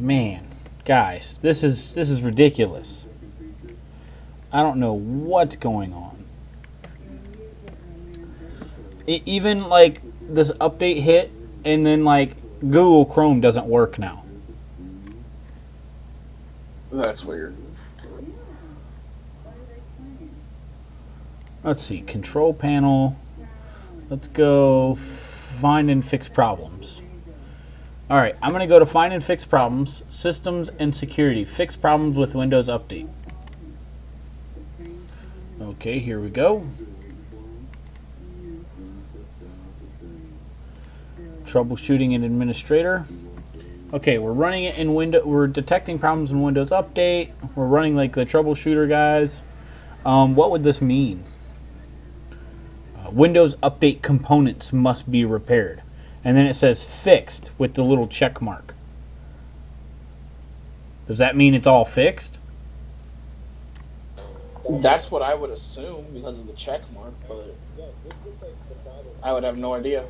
Man, guys, this is ridiculous. I don't know what's going on. It, even like this update hit, and then like Google Chrome doesn't work now. That's weird. Let's see, Control Panel. Let's go find and fix problems. All right, I'm going to go to find and fix problems, systems and security, fix problems with Windows Update. Okay, here we go. Troubleshooting an administrator. Okay, we're running it in Windows. We're detecting problems in Windows Update. We're running like the troubleshooter guys. What would this mean? Windows Update components must be repaired. And then it says fixed with the little check mark. Does that mean it's all fixed? That's what I would assume because of the check mark, but I would have no idea.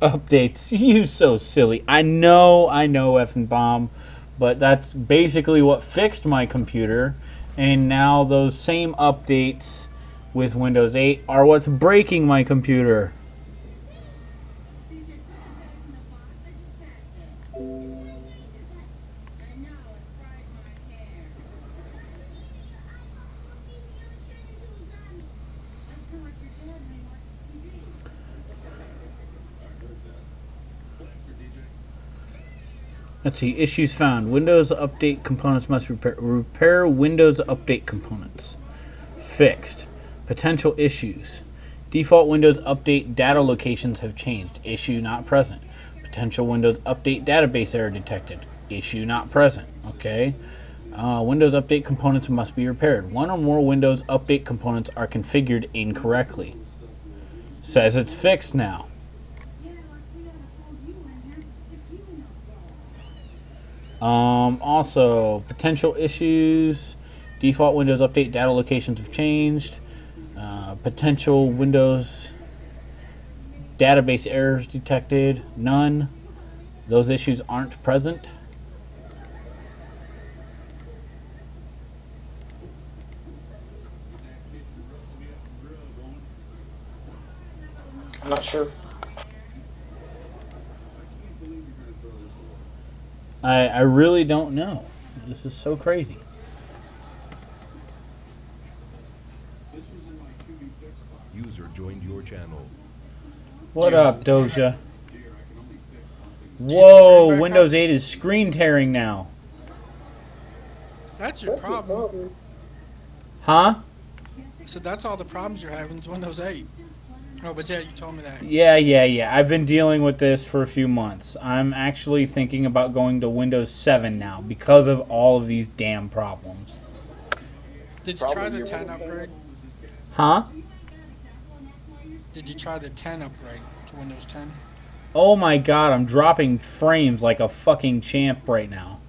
Updates, you so silly. I know, effing bomb, but that's basically what fixed my computer. And now those same updates with Windows 8 are what's breaking my computer. Let's see, issues found. Windows Update components must repair. Repair Windows Update components. Fixed. Potential issues. Default Windows Update data locations have changed. Issue not present. Potential Windows Update database error detected. Issue not present. Okay. Windows Update components must be repaired. One or more Windows Update components are configured incorrectly. Says it's fixed now. Also, potential issues, default Windows Update data locations have changed, potential Windows database errors detected, none. Those issues aren't present. I'm not sure. I really don't know. This is so crazy. User joined your channel. What up, Doja? Whoa, Windows 8 is screen tearing now. That's your problem. Huh? So that's all the problems you're having is Windows 8. Oh, but yeah, you told me that. Yeah. I've been dealing with this for a few months. I'm actually thinking about going to Windows 7 now because of all of these damn problems. Did you try the 10 upgrade? Huh? Did you try the 10 upgrade to Windows 10? Oh my god, I'm dropping frames like a fucking champ right now.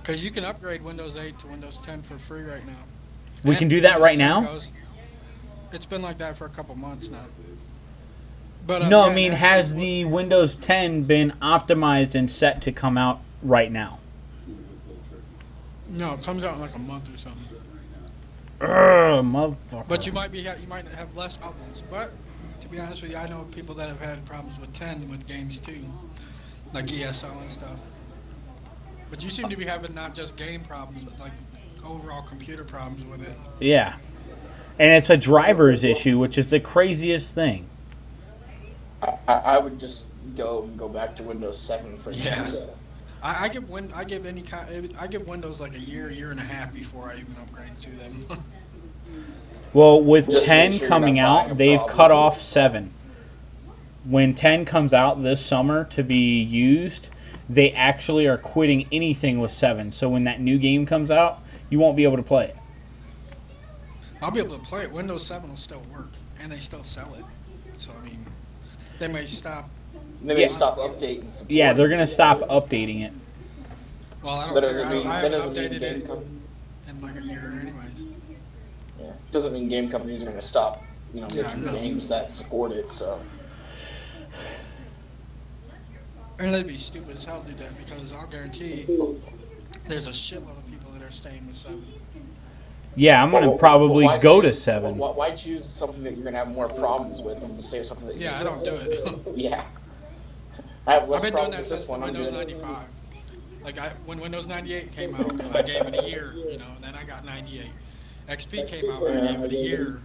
Because you can upgrade Windows 8 to Windows 10 for free right now. We can do that right now? It's been like that for a couple months now. But no, yeah, I mean, has the Windows 10 been optimized and set to come out right now? No, it comes out in like a month or something. Motherfucker. But you might have less problems. But to be honest with you, I know people that have had problems with 10 with games too, like ESO and stuff. But you seem to be having not just game problems, but like overall computer problems with it. Yeah. And it's a driver's issue, which is the craziest thing. I would just go back to Windows 7 for yeah. I give Windows like a year and a half before I even upgrade to them. Well, with just 10 sure coming out, they've cut off 7. When 10 comes out this summer to be used, they actually are quitting anything with 7. So when that new game comes out, you won't be able to play it. I'll be able to play it. Windows 7 will still work, and they still sell it. So, I mean, they may stop. Maybe they stop updating. Yeah, they're going to stop updating it. Well, I haven't updated it in like a year anyways. Yeah. Doesn't mean game companies are going to stop, you know, making games that support it. So. And they'd be stupid as hell to do that, because I'll guarantee there's a shitload of people that are staying with 7. Yeah, I'm going to probably go to 7. Why choose something that you're going to have more problems with and stay with something that you don't do it. Yeah. I've been doing that since Windows 95. Like, when Windows 98 came out, I gave it a year, you know, and then I got 98. XP came out, I gave it a year.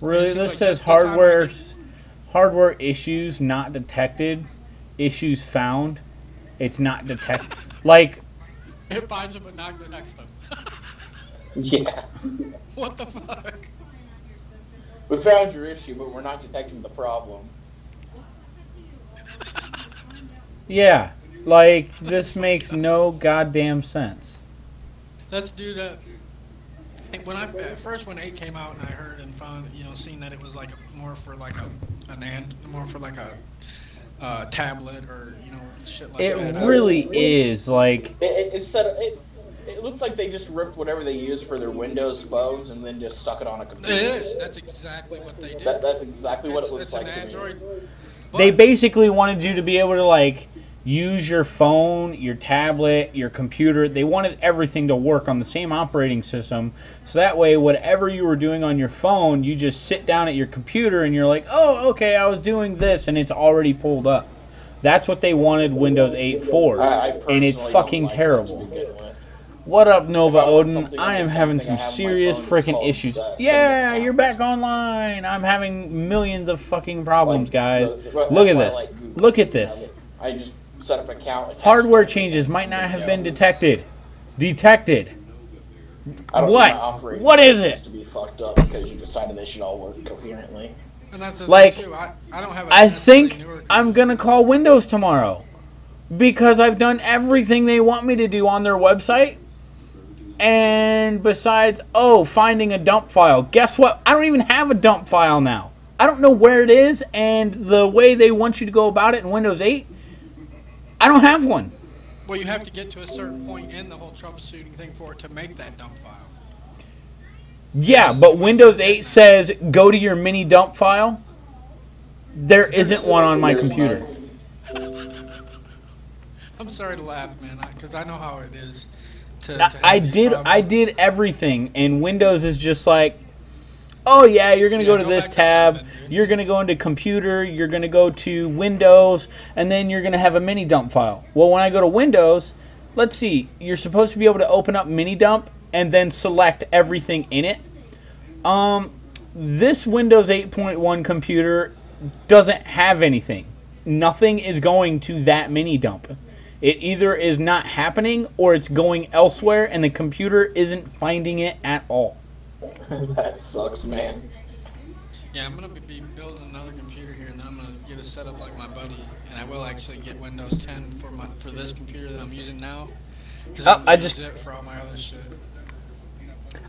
Really? This says hardware issues not detected, issues found. It's not detected. Like... It finds them, but not the next time. Yeah. What the fuck? We found your issue, but we're not detecting the problem. Yeah, like, this makes no goddamn sense. Let's do that. When I first, when 8 came out, and I heard and found, you know, seen that it was like more for like a tablet or, you know, shit like that. It really is like. It looks like they just ripped whatever they use for their Windows phones and then just stuck it on a computer. It is. That's exactly what they did. That's exactly what it looks like. It's an Android. They basically wanted you to be able to, like, use your phone, your tablet, your computer. They wanted everything to work on the same operating system. So that way, whatever you were doing on your phone, you just sit down at your computer and you're like, oh, okay, I was doing this, and it's already pulled up. That's what they wanted Windows 8 for, and it's fucking terrible. What up, Nova Odin? I am having some serious freaking issues. Yeah, you're back online. I'm having millions of fucking problems, guys. Look at this. Look at this. I just set up an account. Hardware changes might not have been detected. Detected. What? What is it? To be fucked up because you decided they should all work coherently. Like, I think I'm gonna call Windows tomorrow because I've done everything they want me to do on their website. And besides, oh, finding a dump file. Guess what? I don't even have a dump file now. I don't know where it is, and the way they want you to go about it in Windows 8, I don't have one. Well, you have to get to a certain point in the whole troubleshooting thing for it to make that dump file. Yeah, but Windows 8 says go to your mini dump file. There isn't one on my computer. I'm sorry to laugh, man, because I know how it is. I did everything, and Windows is just like, oh yeah, you're gonna go to this tab, you're gonna go into computer, you're gonna go to Windows, and then you're gonna have a mini dump file. Well, when I go to Windows, let's see, you're supposed to be able to open up mini dump and then select everything in it. This Windows 8.1 computer doesn't have anything. Nothing is going to that mini dump. It either is not happening or it's going elsewhere and the computer isn't finding it at all. That sucks, man. Yeah, I'm going to be building another computer here, and then I'm going to get it set up like my buddy. And I will actually get Windows 10 for this computer that I'm using now. Because I just use it for all my other shit.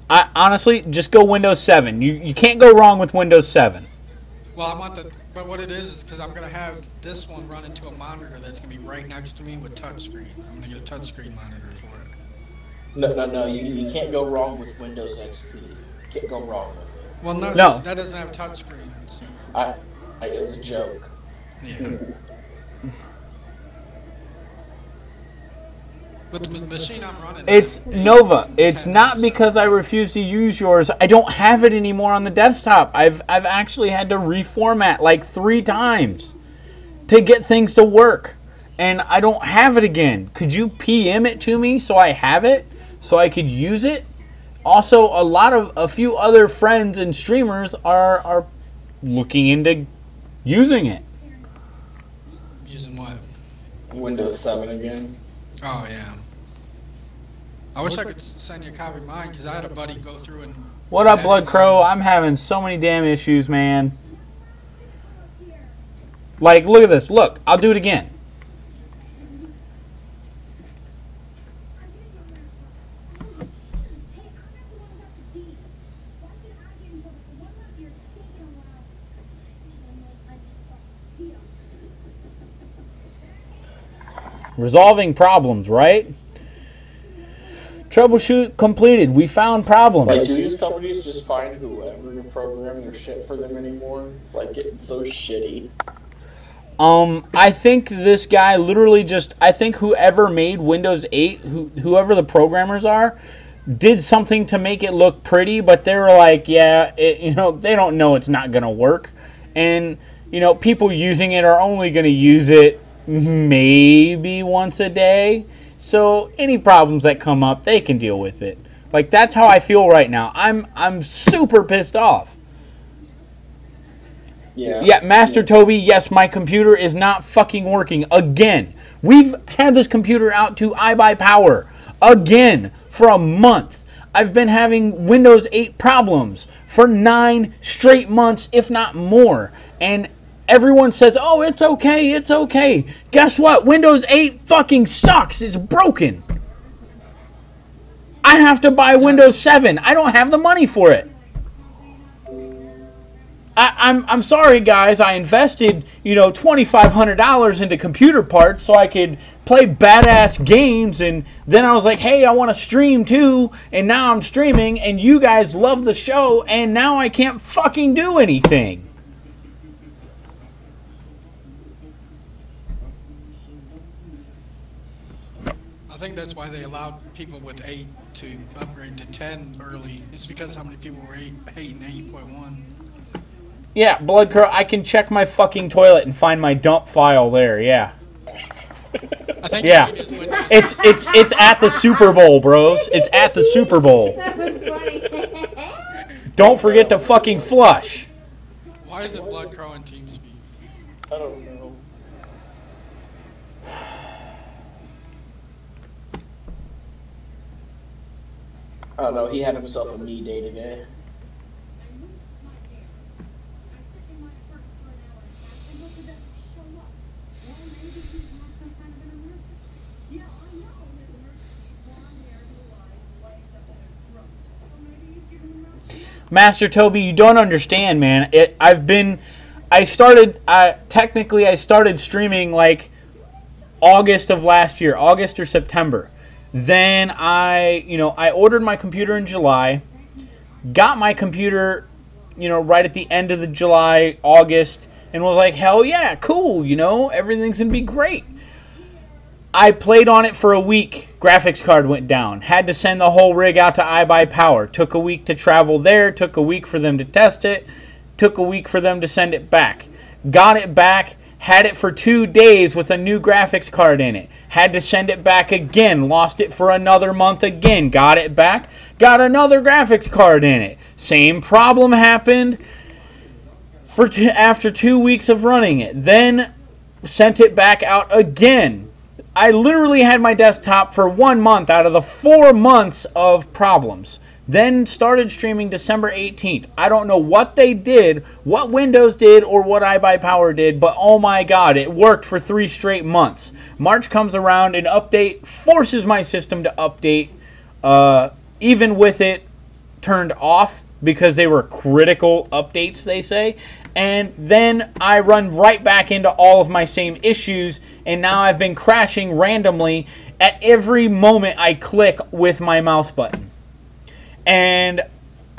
I honestly, just go Windows 7. You can't go wrong with Windows 7. Well, I want the... But what it is because I'm going to have this one run into a monitor that's going to be right next to me with touchscreen. I'm going to get a touchscreen monitor for it. No. You can't go wrong with Windows XP. You can't go wrong with it. Well, no. That doesn't have touchscreen. So. It was a joke. Yeah. But the machine I'm running... It's Nova. It's not because I refuse to use yours. I don't have it anymore on the desktop. I've actually had to reformat like 3 times to get things to work. And I don't have it again. Could you PM it to me so I have it? So I could use it? Also, a few other friends and streamers are looking into using it. Using what? Windows 7 again? Oh, yeah. I wish I could send you a copy of mine because I had a buddy go through and... What up, Blood Crow? I'm having so many damn issues, man. Like, look at this. Look, I'll do it again. Resolving problems, right? Troubleshoot completed. We found problems. Like, do these companies just find whoever to program their shit for them anymore? It's like getting so shitty. I think this guy literally just, I think whoever made Windows 8, whoever the programmers are, did something to make it look pretty, but they were like, yeah, they don't know it's not going to work. And, you know, people using it are only going to use it maybe once a day. So any problems that come up, they can deal with it. Like, that's how I feel right now. I'm super pissed off. Yeah, Master Toby, yes, my computer is not fucking working again. We've had this computer out to iBuyPower again for a month. I've been having Windows 8 problems for 9 straight months, if not more. And everyone says, oh, it's okay, it's okay. Guess what? Windows 8 fucking sucks. It's broken. I have to buy Windows 7. I don't have the money for it. I'm sorry, guys. I invested, $2,500 into computer parts so I could play badass games. And then I was like, hey, I want to stream too. And now I'm streaming, and you guys love the show, and now I can't fucking do anything. I think that's why they allowed people with 8 to upgrade to 10 early. It's because how many people were hating 8.1. Yeah, Blood Curl, I can check my fucking toilet and find my dump file there, yeah. I think yeah. It's at the Super Bowl, bros. It's at the Super Bowl. That was funny. Don't forget to fucking flush. Why is it Blood Curl and TeamSpeak? I don't know. I don't know, he had himself a knee day today. Master Toby, you don't understand, man. I started streaming like August of last year, August or September. Then I ordered my computer in July, got my computer, right at the end of the July, August, and was like, hell yeah, cool, everything's going to be great. I played on it for a week. Graphics card went down. Had to send the whole rig out to iBuyPower. Took a week to travel there. Took a week for them to test it. Took a week for them to send it back. Got it back. Had it for 2 days with a new graphics card in it. Had to send it back again. Lost it for another month again. Got it back. Got another graphics card in it. Same problem happened after 2 weeks of running it. Then sent it back out again. I literally had my desktop for 1 month out of the 4 months of problems. Then started streaming December 18th. I don't know what they did, what Windows did, or what iBuyPower did, but oh my god, it worked for 3 straight months. March comes around, an update forces my system to update, even with it turned off because they were critical updates, they say. And then I run right back into all of my same issues, and now I've been crashing randomly at every moment I click with my mouse button. And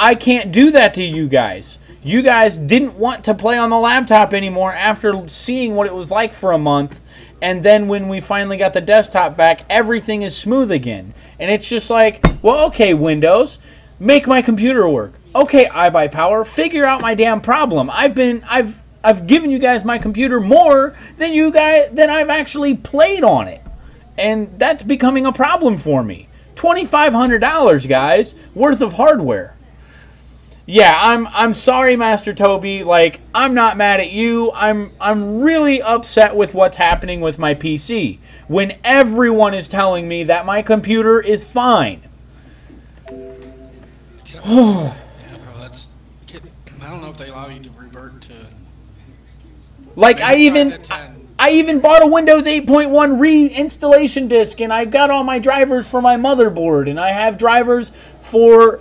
I can't do that to you guys. You guys didn't want to play on the laptop anymore after seeing what it was like for a month. And then when we finally got the desktop back, everything is smooth again. And it's just like, well, okay, Windows, make my computer work. Okay, iBuyPower, figure out my damn problem. I've given you guys my computer more than I've actually played on it. And that's becoming a problem for me. $2,500, guys, worth of hardware. Yeah, I'm sorry, Master Toby. Like, I'm not mad at you. I'm really upset with what's happening with my PC. When everyone is telling me that my computer is fine. Except, yeah, bro, I don't know if they allow you to revert to. Like, I even bought a Windows 8.1 reinstallation disk, and I got all my drivers for my motherboard, and I have drivers for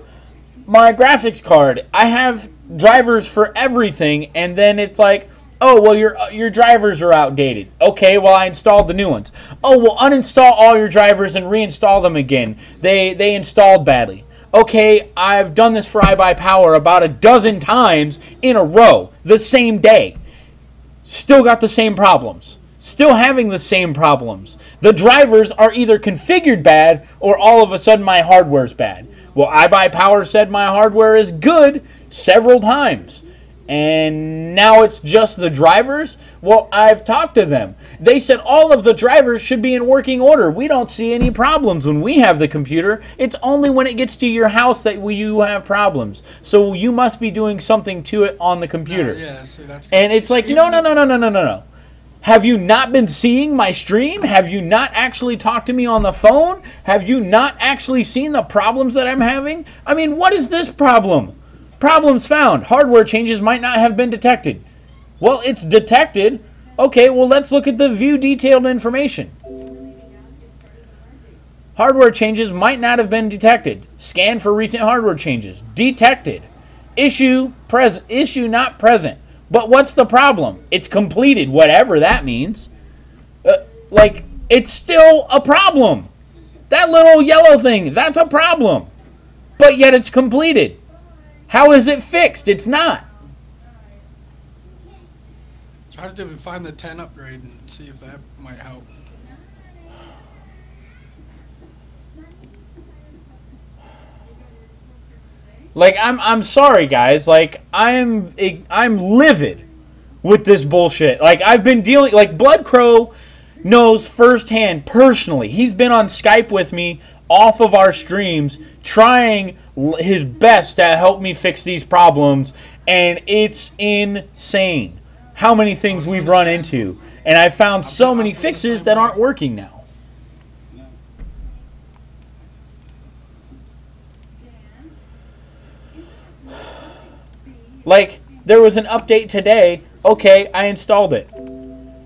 my graphics card. I have drivers for everything, and then it's like, Oh, well, your drivers are outdated. Okay, well, I installed the new ones. Oh, well, uninstall all your drivers and reinstall them again. They installed badly. Okay, I've done this for iBuyPower about a dozen times in a row, the same day. Still got the same problems. Still having the same problems. The drivers are either configured bad or all of a sudden my hardware's bad. Well, iBuyPower said my hardware is good several times. And now it's just the drivers? Well, I've talked to them. They said all of the drivers should be in working order. We don't see any problems when we have the computer. It's only when it gets to your house that you have problems. So you must be doing something to it on the computer. Yeah, see, that's good. And it's like, no. Have you not been seeing my stream? Have you not actually talked to me on the phone? Have you not actually seen the problems that I'm having? I mean, what is this problem? Problems found. Hardware changes might not have been detected. Well, it's detected. Okay, well, let's look at the view detailed information. Hardware changes might not have been detected. Scan for recent hardware changes. Detected. Issue present. Issue not present. But what's the problem? It's completed, whatever that means. Like, it's still a problem. That little yellow thing, that's a problem. But yet it's completed. How is it fixed? It's not. Try to find the 10 upgrade and see if that might help. Like, I'm sorry, guys. Like, I'm livid with this bullshit. Like, I've been dealing... Like, Blood Crow knows firsthand, personally. He's been on Skype with me off of our streams trying his best to help me fix these problems. And it's insane how many things we've run into. And I've found so many fixes that aren't working now. Like, there was an update today. Okay, I installed it.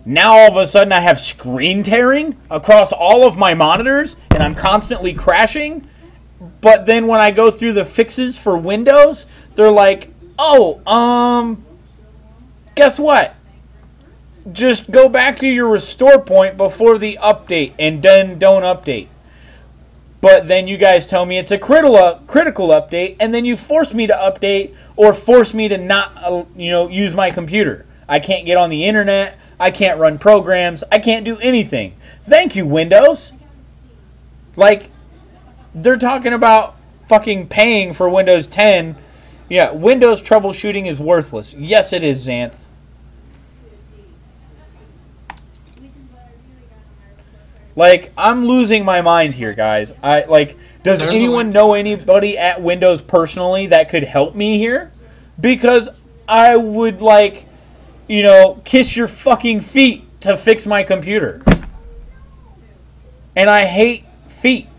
Now all of a sudden I have screen tearing across all of my monitors, and I'm constantly crashing. But then when I go through the fixes for Windows, they're like, oh, guess what? Just go back to your restore point before the update, and then don't update. But then you guys tell me it's a critical update, and then you force me to update or force me to not, you know, use my computer. I can't get on the internet. I can't run programs. I can't do anything. Thank you, Windows. Like, they're talking about fucking paying for Windows 10. Yeah, Windows troubleshooting is worthless. Yes, it is, Xanth. Like, I'm losing my mind here, guys. Does anyone know anybody at Windows personally that could help me here? Because I would, like, you know, kiss your fucking feet to fix my computer. And I hate feet.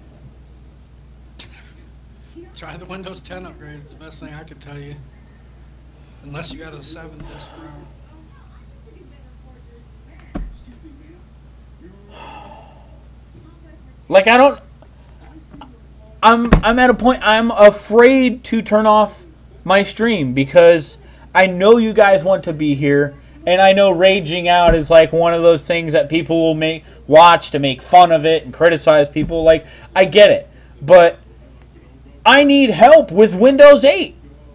Try the Windows 10 upgrade. It's the best thing I could tell you. Unless you got a 7 disk room. Like, I don't, I'm at a point, I'm afraid to turn off my stream because I know you guys want to be here, and I know raging out is like one of those things that people will watch to make fun of it and criticize people. Like, I get it, but I need help with Windows 8.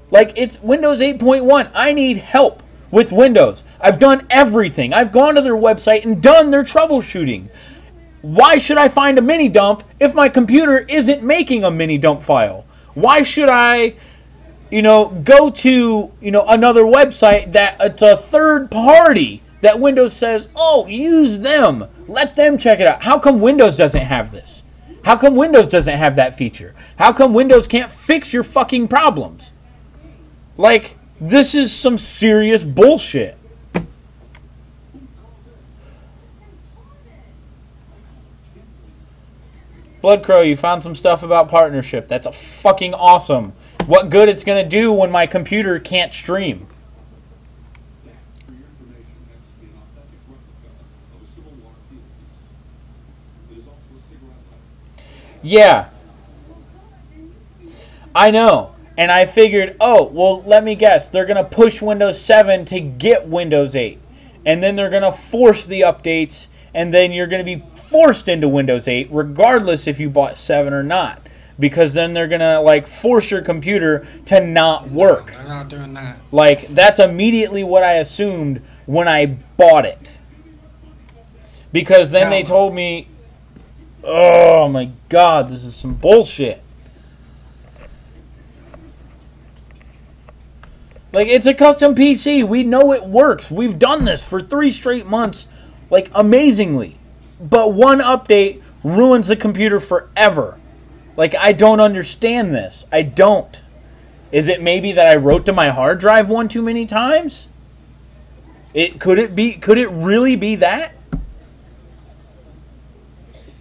Like, it's Windows 8.1. I need help with Windows. I've done everything. I've gone to their website and done their troubleshooting. Why should I find a mini dump if my computer isn't making a mini dump file? Why should I, you know, go to, you know, another website that it's a third party that Windows says, oh, use them. Let them check it out. How come Windows doesn't have this? How come Windows doesn't have that feature? How come Windows can't fix your fucking problems? Like, this is some serious bullshit. Blood Crow, you found some stuff about partnership. That's a fucking awesome. What good it's going to do when my computer can't stream? Yeah. I know. And I figured, oh, well, let me guess. They're going to push Windows 7 to get Windows 8. and then they're going to force the updates, and then you're going to be forced into Windows 8 regardless if you bought 7 or not, because then they're going to like force your computer to not work. No, they're not doing that. Like, that's immediately what I assumed when I bought it. Because then they told me, oh my God, this is some bullshit. Like, it's a custom PC. We know it works. We've done this for 3 straight months, like, amazingly. But one update ruins the computer forever. Like, I don't understand this. I don't. Is it maybe that I wrote to my hard drive one too many times? Could it really be that?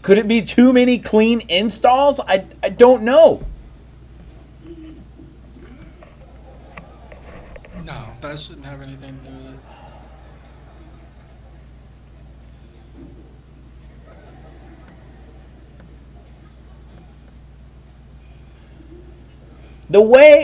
Could it be too many clean installs? I don't know. No, that shouldn't have anything to do with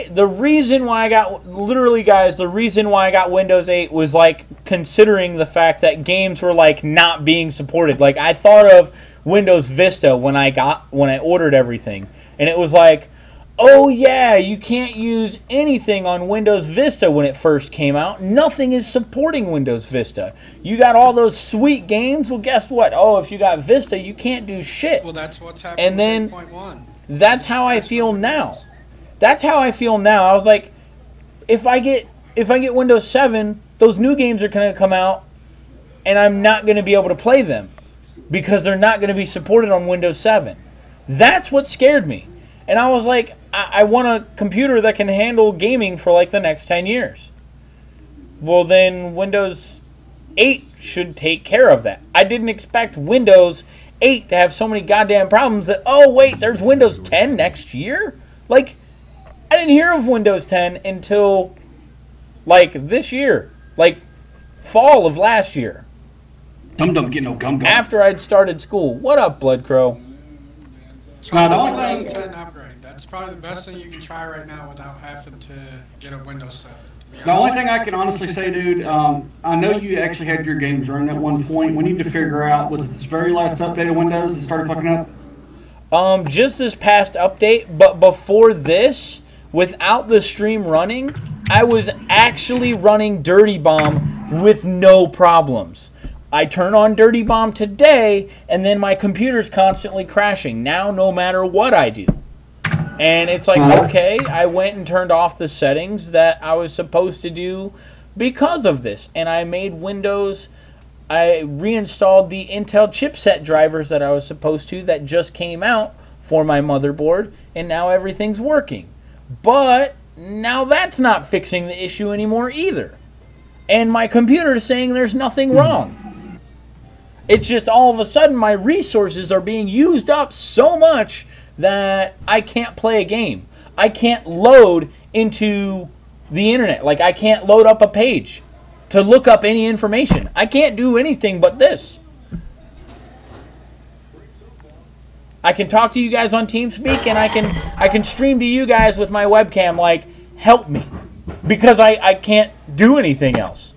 it. The reason why I got, literally guys, the reason why I got Windows 8 was like considering the fact that games were like not being supported. Like, I thought of Windows Vista when I ordered everything, and it was like, oh yeah, you can't use anything on Windows Vista when it first came out. Nothing is supporting Windows Vista. You got all those sweet games. Well, guess what? Oh, if you got Vista, you can't do shit. Well, that's what's happening. And then 8.1. That's how I feel now. That's how I feel now. I was like, if I get Windows 7, those new games are going to come out, and I'm not going to be able to play them because they're not going to be supported on Windows 7. That's what scared me. And I was like, I want a computer that can handle gaming for like the next 10 years. Well, then Windows 8 should take care of that. I didn't expect Windows 8 to have so many goddamn problems that, oh, wait, there's Windows 10 next year? Like, I didn't hear of Windows 10 until, like, this year. Like, fall of last year. Dum-dum, get no gum-gum. After I'd started school. What up, Blood Crow? Try the Windows 10 upgrade. That's probably the best thing you can try right now without having to get a Windows 7. The only thing I can honestly say, dude, I know you actually had your games running at one point. We need to figure out, was this very last update of Windows that started fucking up? Just this past update, but before this... Without the stream running, I was actually running Dirty Bomb with no problems. I turn on Dirty Bomb today, and then my computer's constantly crashing now no matter what I do. And it's like, okay, I went and turned off the settings that I was supposed to do because of this. And I made Windows, I reinstalled the Intel chipset drivers that I was supposed to that just came out for my motherboard, and now everything's working. But now that's not fixing the issue anymore either. And my computer is saying there's nothing wrong. It's just all of a sudden my resources are being used up so much that I can't play a game. I can't load into the internet. Like, I can't load up a page to look up any information. I can't do anything but this. I can talk to you guys on TeamSpeak, and I can stream to you guys with my webcam, like, help me. Because I can't do anything else.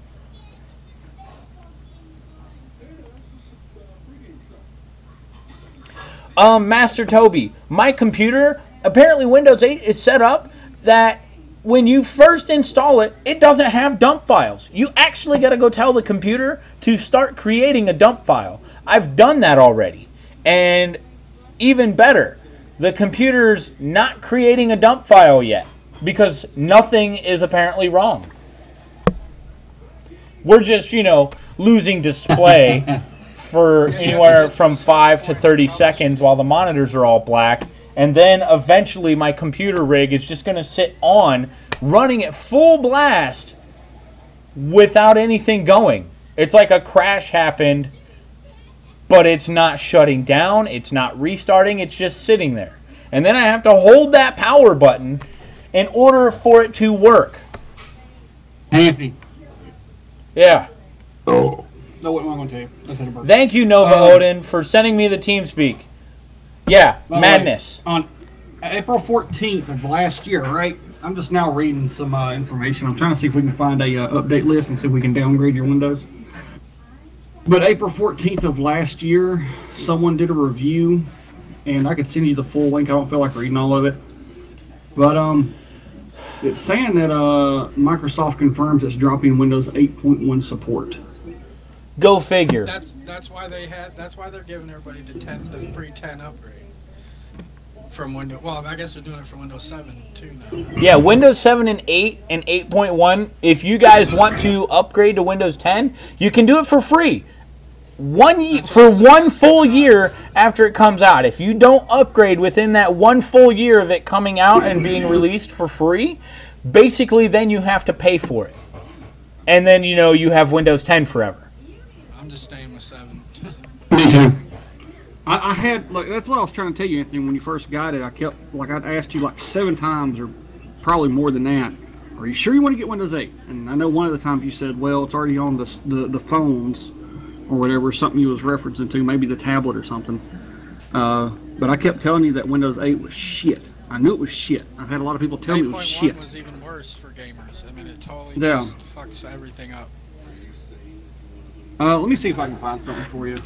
Master Toby, my computer, apparently Windows 8 is set up that when you first install it, it doesn't have dump files. You actually got to go tell the computer to start creating a dump file. I've done that already. And... even better, the computer's not creating a dump file yet because nothing is apparently wrong. We're just, you know, losing display for anywhere from 5 to 30 seconds while the monitors are all black. And then eventually my computer rig is just going to sit on running at full blast without anything going. It's like a crash happened. But it's not shutting down, it's not restarting, it's just sitting there. And then I have to hold that power button in order for it to work. Anthony. Yeah. Oh. No, what am I going to tell you? Thank you, Nova Odin, for sending me the TeamSpeak. Yeah, madness. Way, on April 14th of last year, right? I'm just now reading some information. I'm trying to see if we can find a update list and see if we can downgrade your Windows. But April 14th of last year, someone did a review, and I could send you the full link. I don't feel like reading all of it. But it's saying that Microsoft confirms it's dropping Windows 8.1 support. Go figure. That's why they had. That's why they're giving everybody the free 10 upgrade from Windows. Well, I guess they're doing it for Windows 7 too now. Yeah, Windows 7 and 8 and 8.1. If you guys want to upgrade to Windows 10, you can do it for free. For one full year after it comes out. If you don't upgrade within that one full year of it coming out and being released for free, basically then you have to pay for it. And then, you know, you have Windows 10 forever. I'm just staying with 7. Me too. I had, like, that's what I was trying to tell you, Anthony, when you first got it. I kept, like, I'd asked you like 7 times or probably more than that, are you sure you want to get Windows 8? And I know one of the times you said, well, it's already on the phones, or whatever, something you was referencing to, maybe the tablet or something. But I kept telling you that Windows 8 was shit. I knew it was shit. I've had a lot of people tell me it was shit. 8.1 was even worse for gamers. I mean, it totally just fucks everything up. Let me see if I can find something for you.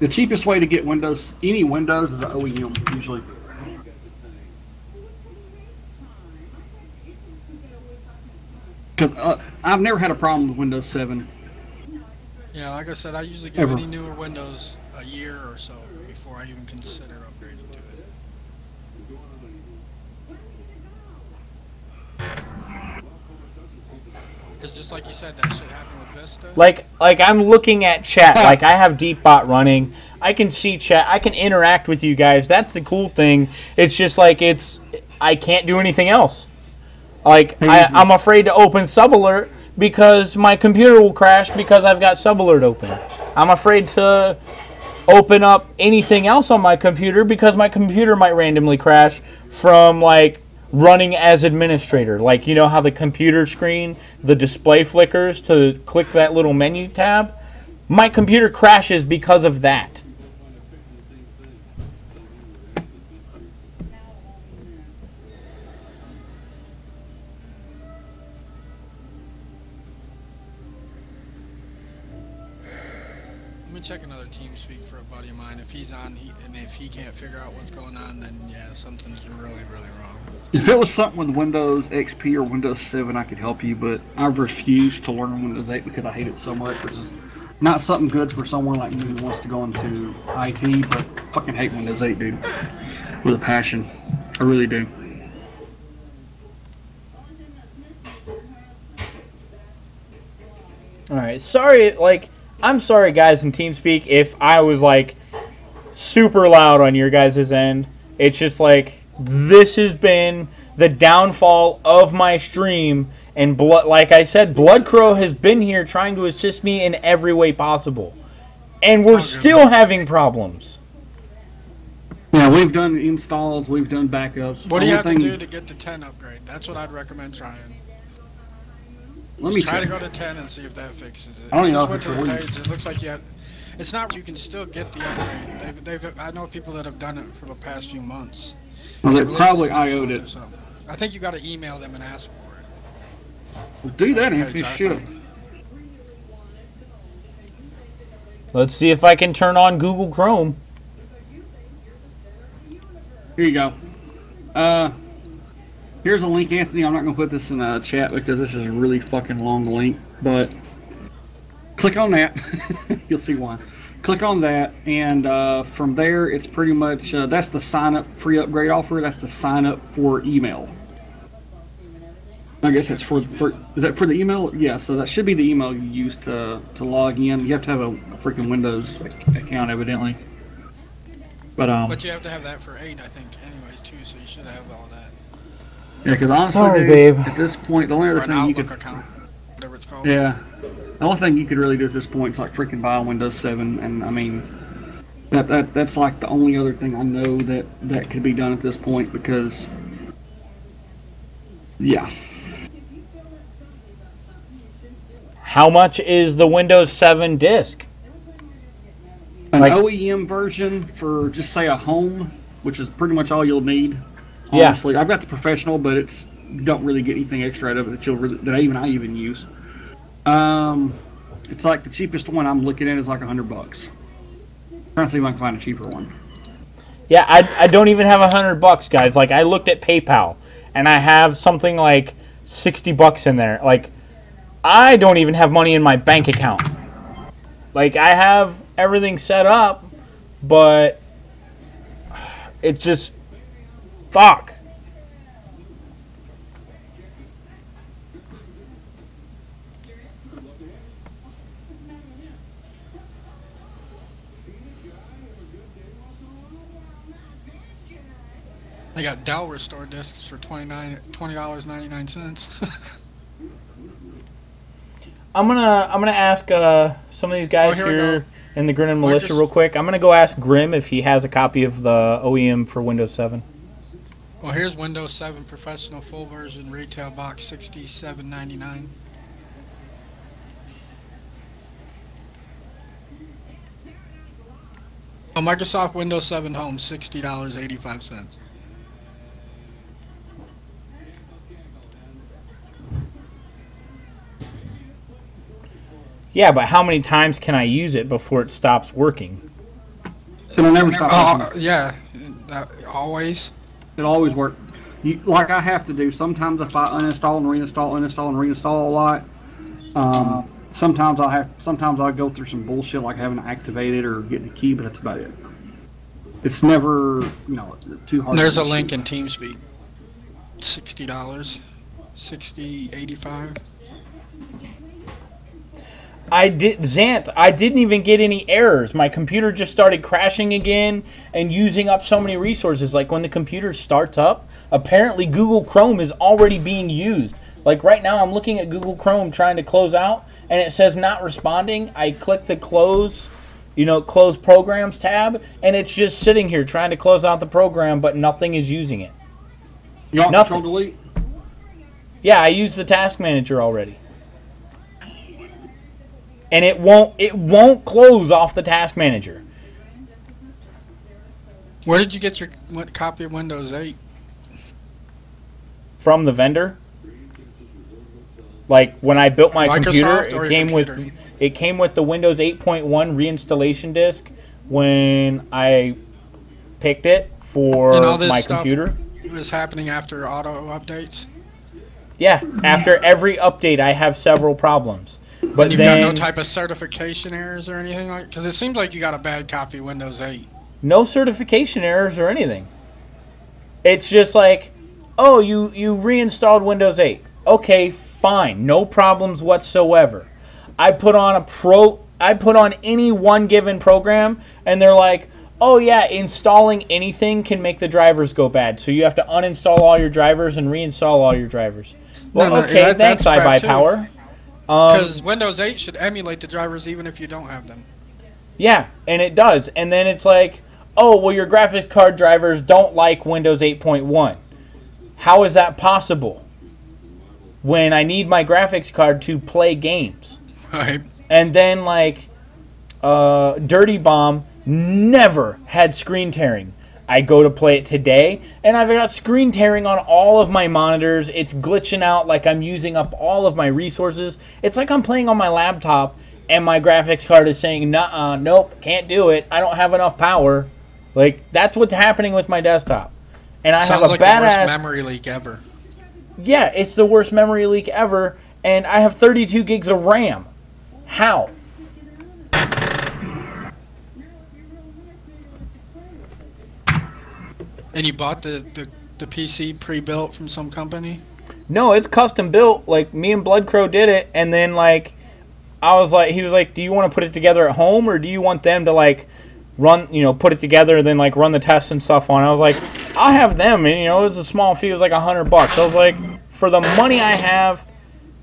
The cheapest way to get Windows, any Windows, is an OEM, usually. Because I've never had a problem with Windows 7. Yeah, like I said, I usually give any newer Windows a year or so before I even consider upgrading to it. Because just like you said, that shit happened with Vista. Like I'm looking at chat. Like, I have DeepBot running. I can see chat. I can interact with you guys. That's the cool thing. It's just like I can't do anything else. Like, I'm afraid to open SubAlert because my computer will crash because I've got SubAlert open. I'm afraid to open up anything else on my computer because my computer might randomly crash from, like, running as administrator. Like, you know how the computer screen, the display flickers to click that little menu tab? My computer crashes because of that. Check another TeamSpeak for a buddy of mine. If he's on, and if he can't figure out what's going on, then yeah, something's really, really wrong. If it was something with Windows XP or Windows 7, I could help you, but I refuse to learn Windows 8 because I hate it so much, which is not something good for someone like me who wants to go into IT, but I fucking hate Windows 8, dude, with a passion. I really do. Alright, sorry, like, I'm sorry, guys, in TeamSpeak, if I was, like, super loud on your guys' end. It's just, like, this has been the downfall of my stream. And, like I said, Bloodcrow has been here trying to assist me in every way possible. And we're still having problems. Yeah, we've done installs. We've done backups. What do you have to do to get the 10 upgrade? That's what I'd recommend trying. Let me try to go to 10 and see if that fixes it. I just went to the page. It looks like you have, it's not. You can still get the upgrade. I know people that have done it for the past few months. Well, they probably IO'd it. I think you got to email them and ask for it. Well, do that if you should. Let's see if I can turn on Google Chrome. Here you go. Here's a link, Anthony. I'm not going to put this in a chat because this is a really fucking long link, but click on that. You'll see why. Click on that, and from there, it's pretty much, that's the sign-up free upgrade offer. That's the sign-up for email. I guess that's is that for the email? Yeah, so that should be the email you use to log in. You have to have a freaking Windows account, evidently. But you have to have that for 8, I think, anyways, too, so you should have all that. Yeah, because honestly, dude, at this point, the only other thing you could, whatever it's called. Yeah, the only thing you could really do at this point is like freaking buy Windows 7, and I mean, that's like the only other thing I know that could be done at this point because, yeah. How much is the Windows 7 disk? An OEM version for just say a home, which is pretty much all you'll need. Honestly, yeah. I've got the professional, but you don't really get anything extra out of it that I even use. It's like the cheapest one I'm looking at is like $100. Trying to see if I can find a cheaper one. Yeah, I don't even have $100, guys. Like, I looked at PayPal, and I have something like $60 in there. Like, I don't even have money in my bank account. Like, I have everything set up, but it just, fuck. I got Dell Restore discs for $20.99. I'm gonna ask some of these guys here in the Grin and Militia real quick. I'm gonna go ask Grim if he has a copy of the OEM for Windows 7. Well, here's Windows 7 Professional Full Version Retail Box $67.99. Oh, Microsoft Windows 7 Home $60.85. Yeah, but how many times can I use it before it stops working? It'll never stop working. Yeah, always. It always works. Like I have to do, sometimes if I uninstall and reinstall, uninstall and reinstall a lot, sometimes I'll go through some bullshit like having to activate it or getting a key, but that's about it. It's never, you know, too hard. There's a link in TeamSpeak. $60. $60.85. Xanth, I didn't even get any errors. My computer just started crashing again and using up so many resources. Like, when the computer starts up, apparently Google Chrome is already being used. Like, right now I'm looking at Google Chrome trying to close out, and it says not responding. I click the close, you know, close programs tab, and it's just sitting here trying to close out the program, but nothing is using it. You want Control Delete? Yeah, I used the Task Manager already. And it won't close off the Task Manager. Where did you get your copy of Windows 8? From the vendor. Like, when I built my computer, it came with the Windows 8.1 reinstallation disk when I picked it for my computer. It was happening after auto updates. Yeah, after every update, I have several problems. But you've got no type of certification errors or anything like? Because it seems like you got a bad copy of Windows 8. No certification errors or anything. It's just like, oh, you reinstalled Windows 8. Okay, fine, no problems whatsoever. I put on any one given program, and they're like, oh yeah, installing anything can make the drivers go bad, so you have to uninstall all your drivers and reinstall all your drivers. Well, okay, yeah, thanks, iBuyPower. Because Windows 8 should emulate the drivers even if you don't have them. Yeah, and it does. And then it's like, oh, well, your graphics card drivers don't like Windows 8.1. How is that possible when I need my graphics card to play games? Right. And then, like, Dirty Bomb never had screen tearing. I go to play it today, and I've got screen tearing on all of my monitors. It's glitching out like I'm using up all of my resources. It's like I'm playing on my laptop, and my graphics card is saying, nuh-uh, nope, can't do it. I don't have enough power. Like, that's what's happening with my desktop. And I have a badass... Sounds like the worst memory leak ever. Yeah, it's the worst memory leak ever, and I have 32 gigs of RAM. How? And you bought the PC pre-built from some company? No, it's custom built. Like, me and Bloodcrow did it, and then, like, I was like, he was like, do you want to put it together at home, or do you want them to, like, run, you know, put it together and then, like, run the tests and stuff on? I was like, I'll have them. And, you know, it was a small fee. It was like $100. I was like, for the money I have,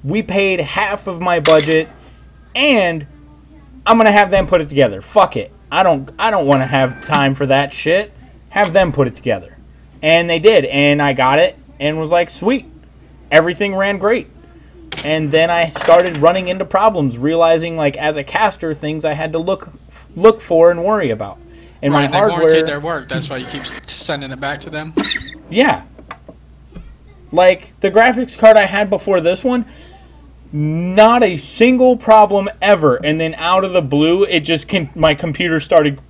we paid half of my budget, and I'm going to have them put it together. Fuck it. I don't want to have time for that shit. Have them put it together. And they did, and I got it and was like, sweet. Everything ran great. And then I started running into problems, realizing, like, as a caster, things I had to look for and worry about. And right, my hardware, they warranted their work. That's why you keep sending it back to them. Yeah. Like, the graphics card I had before this one, Not a single problem ever. And then out of the blue, it just my computer started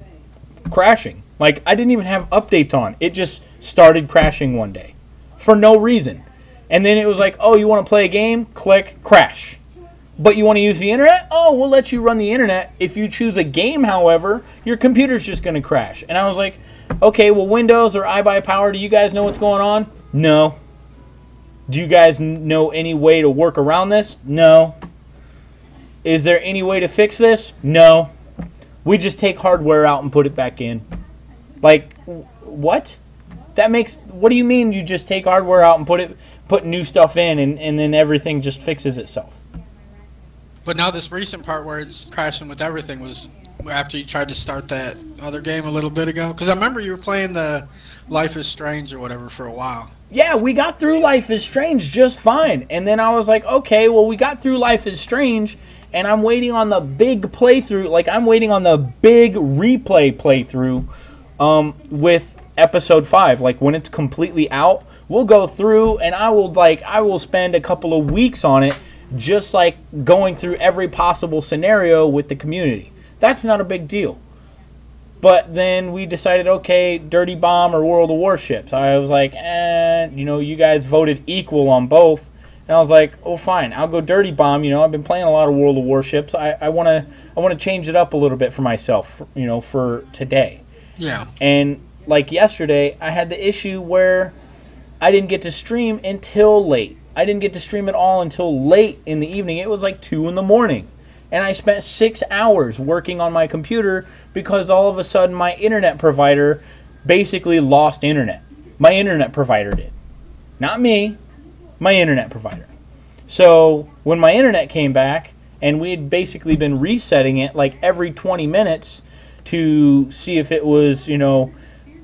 crashing. Like, I didn't even have updates on. It just started crashing one day for no reason. And then it was like, oh, you want to play a game? Click, crash. But you want to use the internet? Oh, we'll let you run the internet. If you choose a game, however, your computer's just going to crash. And I was like, okay, well, Windows or iBuyPower, do you guys know what's going on? No. Do you guys know any way to work around this? No. Is there any way to fix this? No. We just take hardware out and put it back in. Like, what? That makes, what do you mean you just take hardware out and put new stuff in and then everything just fixes itself? But now this recent part where it's crashing with everything was after you tried to start that other game a little bit ago. Because I remember you were playing the Life is Strange or whatever for a while. Yeah, we got through Life is Strange just fine. And then I was like, okay, well, we got through Life is Strange, and I'm waiting on the big playthrough. Like, I'm waiting on the big replay playthrough with Episode 5. Like, when it's completely out, we'll go through, and I will spend a couple of weeks on it, just like going through every possible scenario with the community. That's not a big deal. But then we decided, okay, Dirty Bomb or World of Warships. I was like, you know, you guys voted equal on both. And I was like, oh, fine, I'll go Dirty Bomb. You know, I've been playing a lot of World of Warships. I want to change it up a little bit for myself, you know, for today. Yeah. And like yesterday, I had the issue where I didn't get to stream until late. I didn't get to stream at all until late in the evening. It was like 2 in the morning. And I spent 6 hours working on my computer because all of a sudden my internet provider basically lost internet. My internet provider did. Not me. My internet provider. So when my internet came back, and we had basically been resetting it like every 20 minutes to see if it was, you know,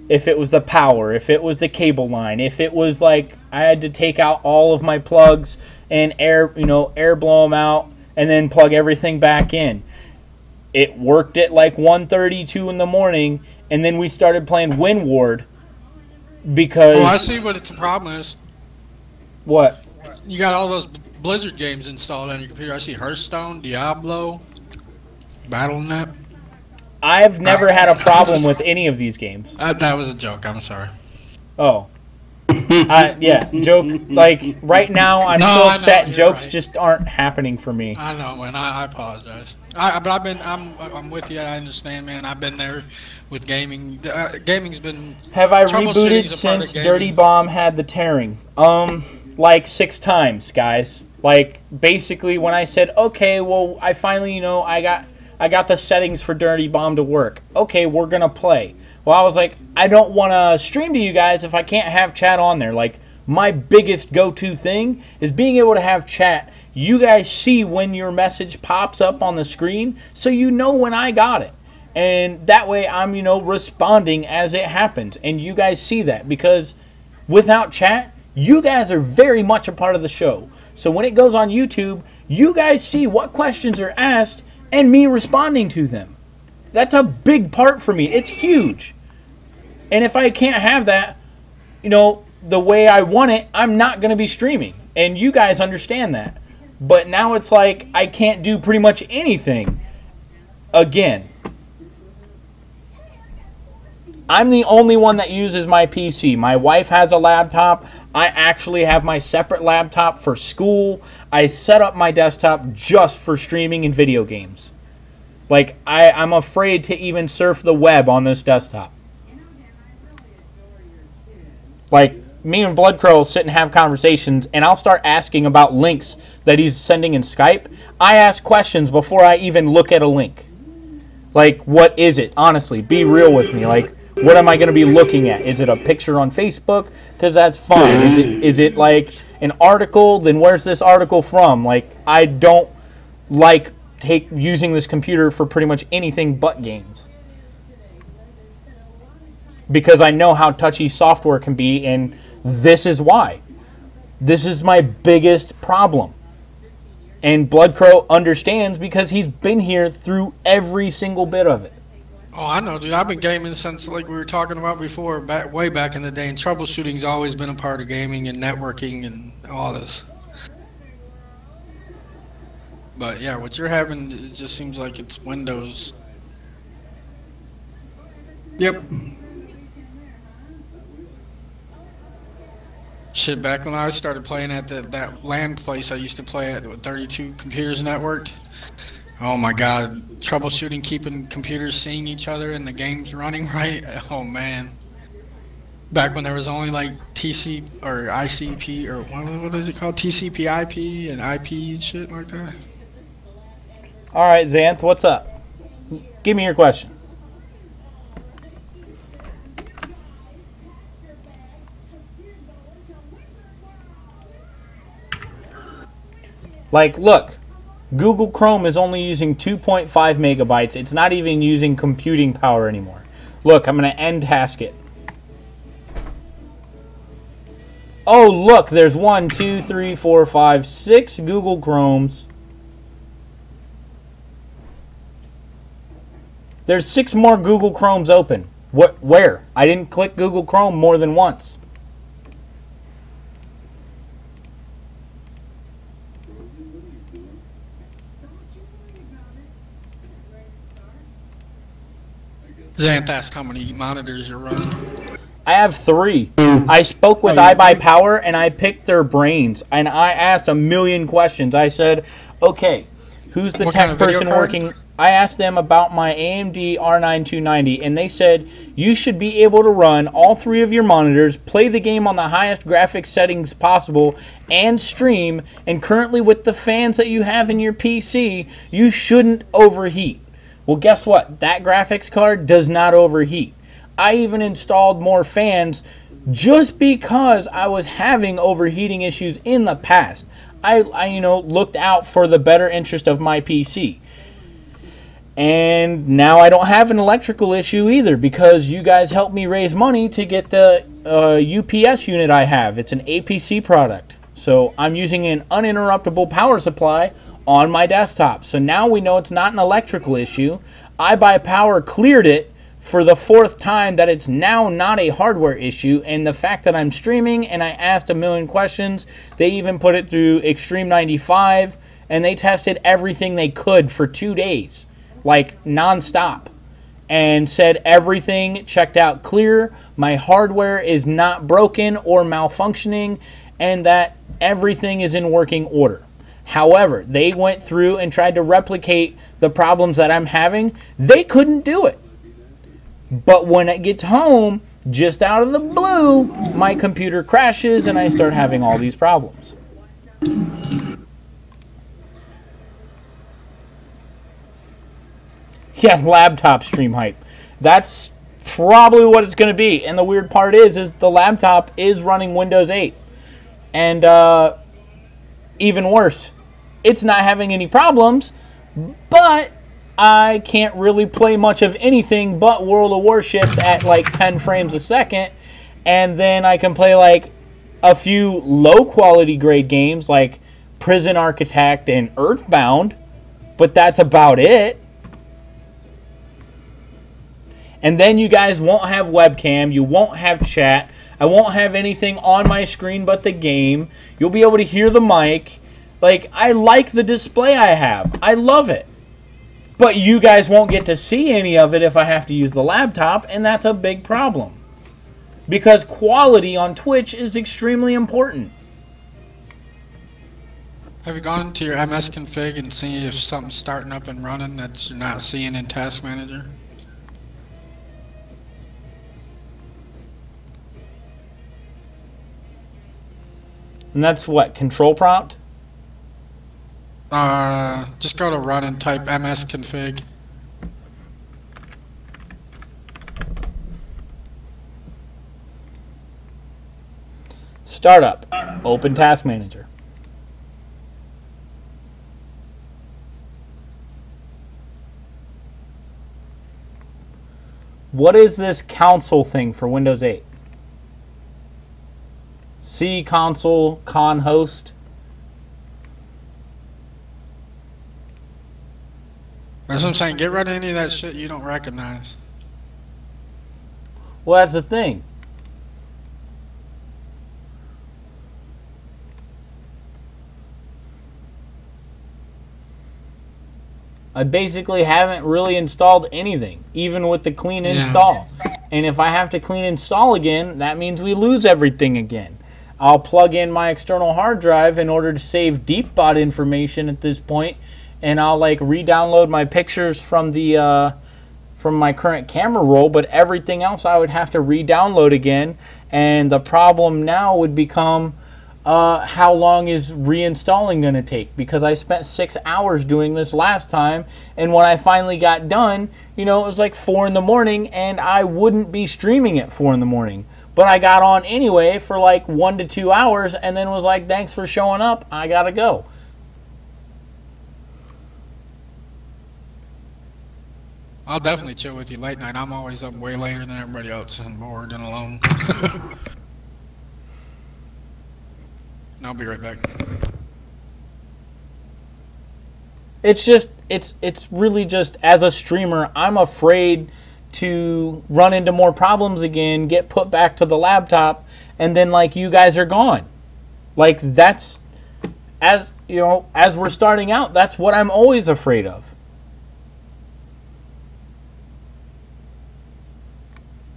if it was the power, if it was the cable line, if it was like I had to take out all of my plugs and air blow them out and then plug everything back in. It worked at like 1:30, 2 in the morning, and then we started playing WinWard because... Oh, I see what the problem is. What? You got all those Blizzard games installed on your computer. I see Hearthstone, Diablo, Battle.net. I've never had a problem with any of these games. That was a joke. I'm sorry. Oh. Yeah, joke. Like, right now, I'm so upset. Jokes just aren't happening for me. I know, and I apologize. But I'm with you. I understand, man. I've been there with gaming. Gaming's been... Have I rebooted since Dirty Bomb had the tearing? Like 6 times, guys. Like, basically, when I said, okay, well, I finally, you know, I got the settings for Dirty Bomb to work. Okay, we're going to play. Well, I was like, I don't want to stream to you guys if I can't have chat on there. Like, my biggest go-to thing is being able to have chat. You guys see when your message pops up on the screen, so you know when I got it. And that way I'm, you know, responding as it happens. And you guys see that because without chat, you guys are very much a part of the show. So when it goes on YouTube, you guys see what questions are asked and me responding to them. That's a big part for me. It's huge. And if I can't have that, you know, the way I want it, I'm not going to be streaming. And you guys understand that. But now it's like I can't do pretty much anything again. I'm the only one that uses my PC. My wife has a laptop. I actually have my separate laptop for school. I set up my desktop just for streaming and video games. Like, I'm afraid to even surf the web on this desktop. Like, me and Blood Crow will sit and have conversations, and I'll start asking about links that he's sending in Skype. I ask questions before I even look at a link. Like, what is it? Honestly, be real with me. Like, what am I going to be looking at? Is it a picture on Facebook? Because that's fine. Is it like an article? Then where's this article from? Like, I don't like... using this computer for pretty much anything but games, because I know how touchy software can be, and this is why. This is my biggest problem, and Blood Crow understands because he's been here through every single bit of it. Oh, I know, dude. I've been gaming since, like we were talking about before, way back in the day, and troubleshooting's always been a part of gaming and networking and all this. But yeah, what you're having, it just seems like it's Windows. Yep. Shit, back when I started playing at that LAN place I used to play at with 32 computers networked, oh my god, troubleshooting, keeping computers seeing each other and the games running right, oh man. Back when there was only like TC or ICP or what is it called, TCP/IP and IP and shit like that. Alright, Xanth, what's up? Give me your question. Like, look, Google Chrome is only using 2.5 megabytes. It's not even using computing power anymore. Look, I'm going to end task it. Oh, look, there's 1, 2, 3, 4, 5, 6 Google Chromes. There's 6 more Google Chromes open. What? Where? I didn't click Google Chrome more than once. Xanth asked how many monitors you're running. I have 3. I spoke with iBuyPower and I picked their brains. And I asked a million questions. I said, okay, who's the tech person working? I asked them about my AMD R9 290. And they said, you should be able to run all 3 of your monitors, play the game on the highest graphics settings possible, and stream. And currently with the fans that you have in your PC, you shouldn't overheat. Well, guess what? That graphics card does not overheat. I even installed more fans just because I was having overheating issues in the past. I you know, looked out for the better interest of my PC. And now I don't have an electrical issue either because you guys helped me raise money to get the UPS unit I have. It's an APC product. So I'm using an uninterruptible power supply on my desktop. So now we know it's not an electrical issue. iBuyPower cleared it for the 4th time that it's now not a hardware issue, and the fact that I'm streaming and I asked a million questions, they even put it through Extreme 95 and they tested everything they could for 2 days, like non-stop, and said everything checked out clear, my hardware is not broken or malfunctioning, and that everything is in working order. However, they went through and tried to replicate the problems that I'm having. They couldn't do it. But when it gets home, just out of the blue, my computer crashes and I start having all these problems. Yeah, laptop stream hype. That's probably what it's going to be. And the weird part is the laptop is running Windows 8. And even worse, it's not having any problems, but I can't really play much of anything but World of Warships at like 10 frames a second, and then I can play like a few low-quality grade games like Prison Architect and Earthbound, but that's about it. And then you guys won't have webcam, you won't have chat, I won't have anything on my screen but the game. You'll be able to hear the mic. Like, I like the display I have. I love it. But you guys won't get to see any of it if I have to use the laptop, and that's a big problem. Because quality on Twitch is extremely important. Have you gone to your MS config and seen if something's starting up and running that you're not seeing in Task Manager? And that's what, control prompt? Just go to run and type msconfig. Startup. Open Task Manager. What is this console thing for Windows 8? C console, con host. That's what I'm saying. Get rid of any of that shit you don't recognize. Well, that's the thing. I basically haven't really installed anything, even with the clean install. And if I have to clean install again, that means we lose everything again. I'll plug in my external hard drive in order to save DeepBot information at this point, and I'll like re-download my pictures from the from my current camera roll, but everything else I would have to re-download again. And the problem now would become how long is reinstalling going to take? Because I spent 6 hours doing this last time, and when I finally got done, you know, it was like 4 in the morning, and I wouldn't be streaming at 4 in the morning. But I got on anyway for like 1 to 2 hours and then was like, thanks for showing up, I gotta go. I'll definitely chill with you late night. I'm always up way later than everybody else. I'm bored and alone. And I'll be right back. It's just, it's really just, as a streamer, I'm afraid to run into more problems again, get put back to the laptop, and then like you guys are gone. Like that's, as you know, as we're starting out, that's what I'm always afraid of.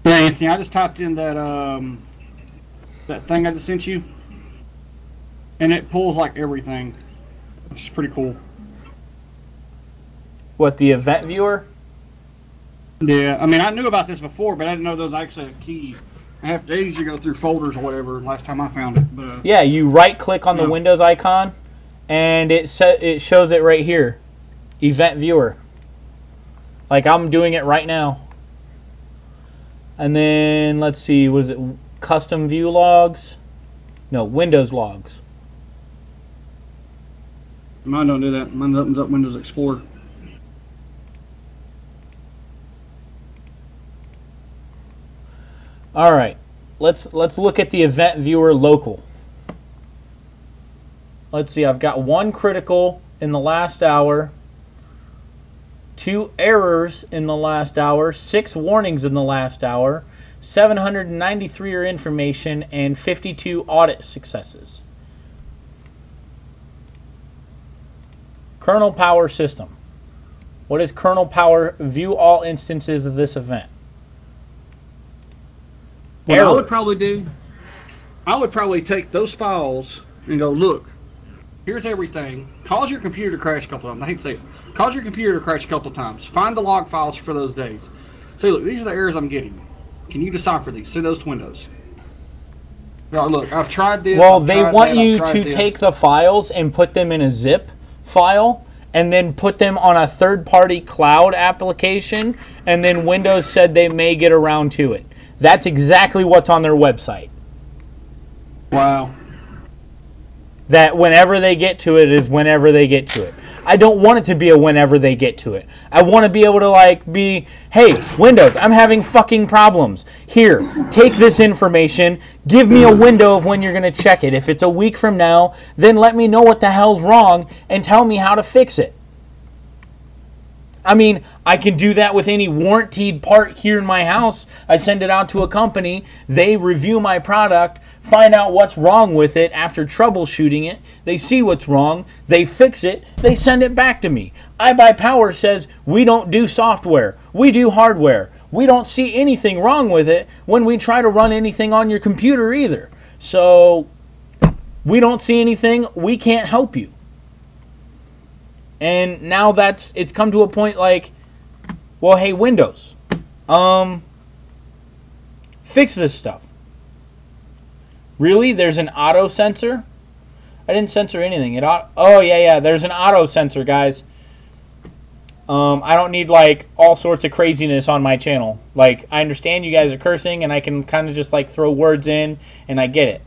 Yeah, Anthony, I just typed in that that thing I just sent you, and it pulls like everything, which is pretty cool. What, the event viewer? Yeah, I mean, I knew about this before, but I didn't know there was actually a key. I have to usually go through folders or whatever. Last time I found it, but yeah, you right-click on the Windows icon, and it shows it right here, Event Viewer. Like I'm doing it right now. And then let's see, was it custom view logs? No, Windows logs. Mine don't do that. Mine opens up Windows Explorer. All right, let's look at the event viewer local. Let's see, I've got 1 critical in the last hour, 2 errors in the last hour, 6 warnings in the last hour, 793 error information, and 52 audit successes. Kernel power system. What is kernel power? View all instances of this event. What I would probably do, I would probably take those files and go, look, here's everything. Cause your computer to crash a couple of times. I hate to say it. Cause your computer to crash a couple of times. Find the log files for those days. Say, look, these are the errors I'm getting. Can you decipher these? Send those to Windows. Now, look, I've tried this. Well, they want you to take the files and put them in a zip file, and then put them on a third-party cloud application, and then Windows said they may get around to it. That's exactly what's on their website. Wow. That whenever they get to it is whenever they get to it. I don't want it to be a whenever they get to it. I want to be able to like be, hey, Windows, I'm having fucking problems. Here, take this information. Give me a window of when you're going to check it. If it's a week from now, then let me know what the hell's wrong and tell me how to fix it. I mean, I can do that with any warranted part here in my house. I send it out to a company. They review my product, find out what's wrong with it after troubleshooting it. They see what's wrong. They fix it. They send it back to me. iBuyPower says we don't do software. We do hardware. We don't see anything wrong with it when we try to run anything on your computer either. So we don't see anything. We can't help you. And now that's, it's come to a point like, well, hey, Windows, fix this stuff. Really? There's an auto sensor? I didn't censor anything. It oh, yeah, yeah, there's an auto sensor, guys. I don't need, like, all sorts of craziness on my channel. Like, I understand you guys are cursing, and I can kind of just, like, throw words in, and I get it.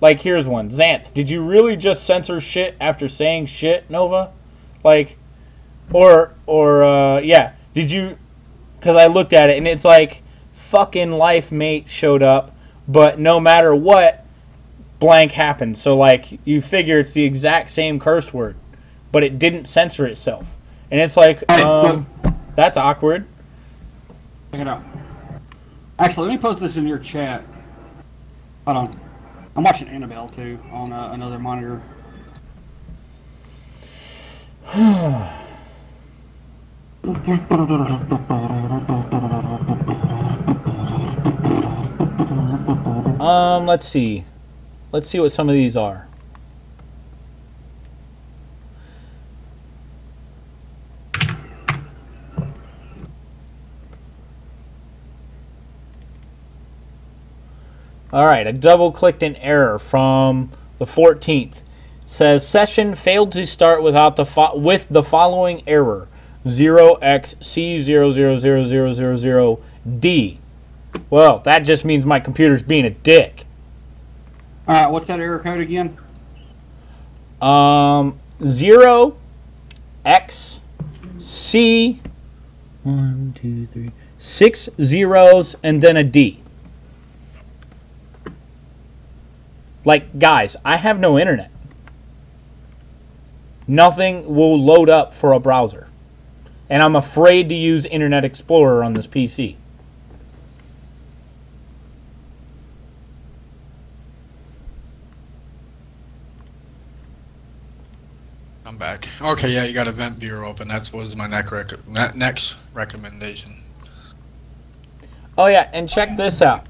Like here's one. Xanth, did you really just censor shit after saying shit, Nova? Like, or yeah, did you, because I looked at it, and it's like, fucking life mate showed up, but no matter what, blank happened. So, like, you figure it's the exact same curse word, but it didn't censor itself. And it's like, that's awkward. Check it out. Actually, let me post this in your chat. Hold on. I'm watching Annabelle, too, on another monitor. Let's see what some of these are. All right, I double-clicked an error from the 14th. It says session failed to start without the following error: 0xC0000000D. Well, that just means my computer's being a dick. All right, what's that error code again? 0xC 6 zeros and then a D. Like, guys, I have no internet. Nothing will load up for a browser. And I'm afraid to use Internet Explorer on this PC. I'm back. Okay, yeah, you got Event Viewer open. That was my next recommendation. Oh, yeah, and check this out.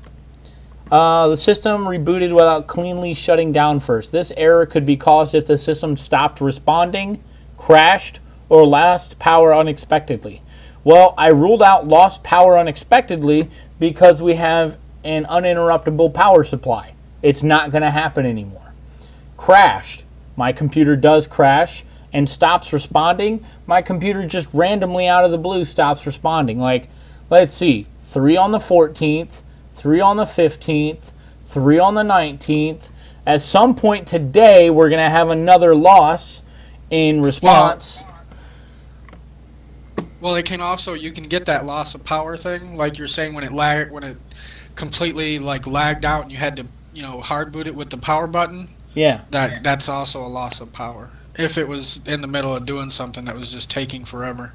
The system rebooted without cleanly shutting down first. This error could be caused if the system stopped responding, crashed, or lost power unexpectedly. Well, I ruled out lost power unexpectedly because we have an uninterruptible power supply. It's not going to happen anymore. Crashed. My computer does crash and stops responding. My computer just randomly out of the blue stops responding. Like, let's see, 3 on the 14th. 3 on the 15th, 3 on the 19th. At some point today, we're going to have another loss in response. Well, it can also, you can get that loss of power thing, like you're saying, when it lagged, when it completely like lagged out and you had to, you know, hard boot it with the power button. Yeah. That's also a loss of power. If it was in the middle of doing something that was just taking forever.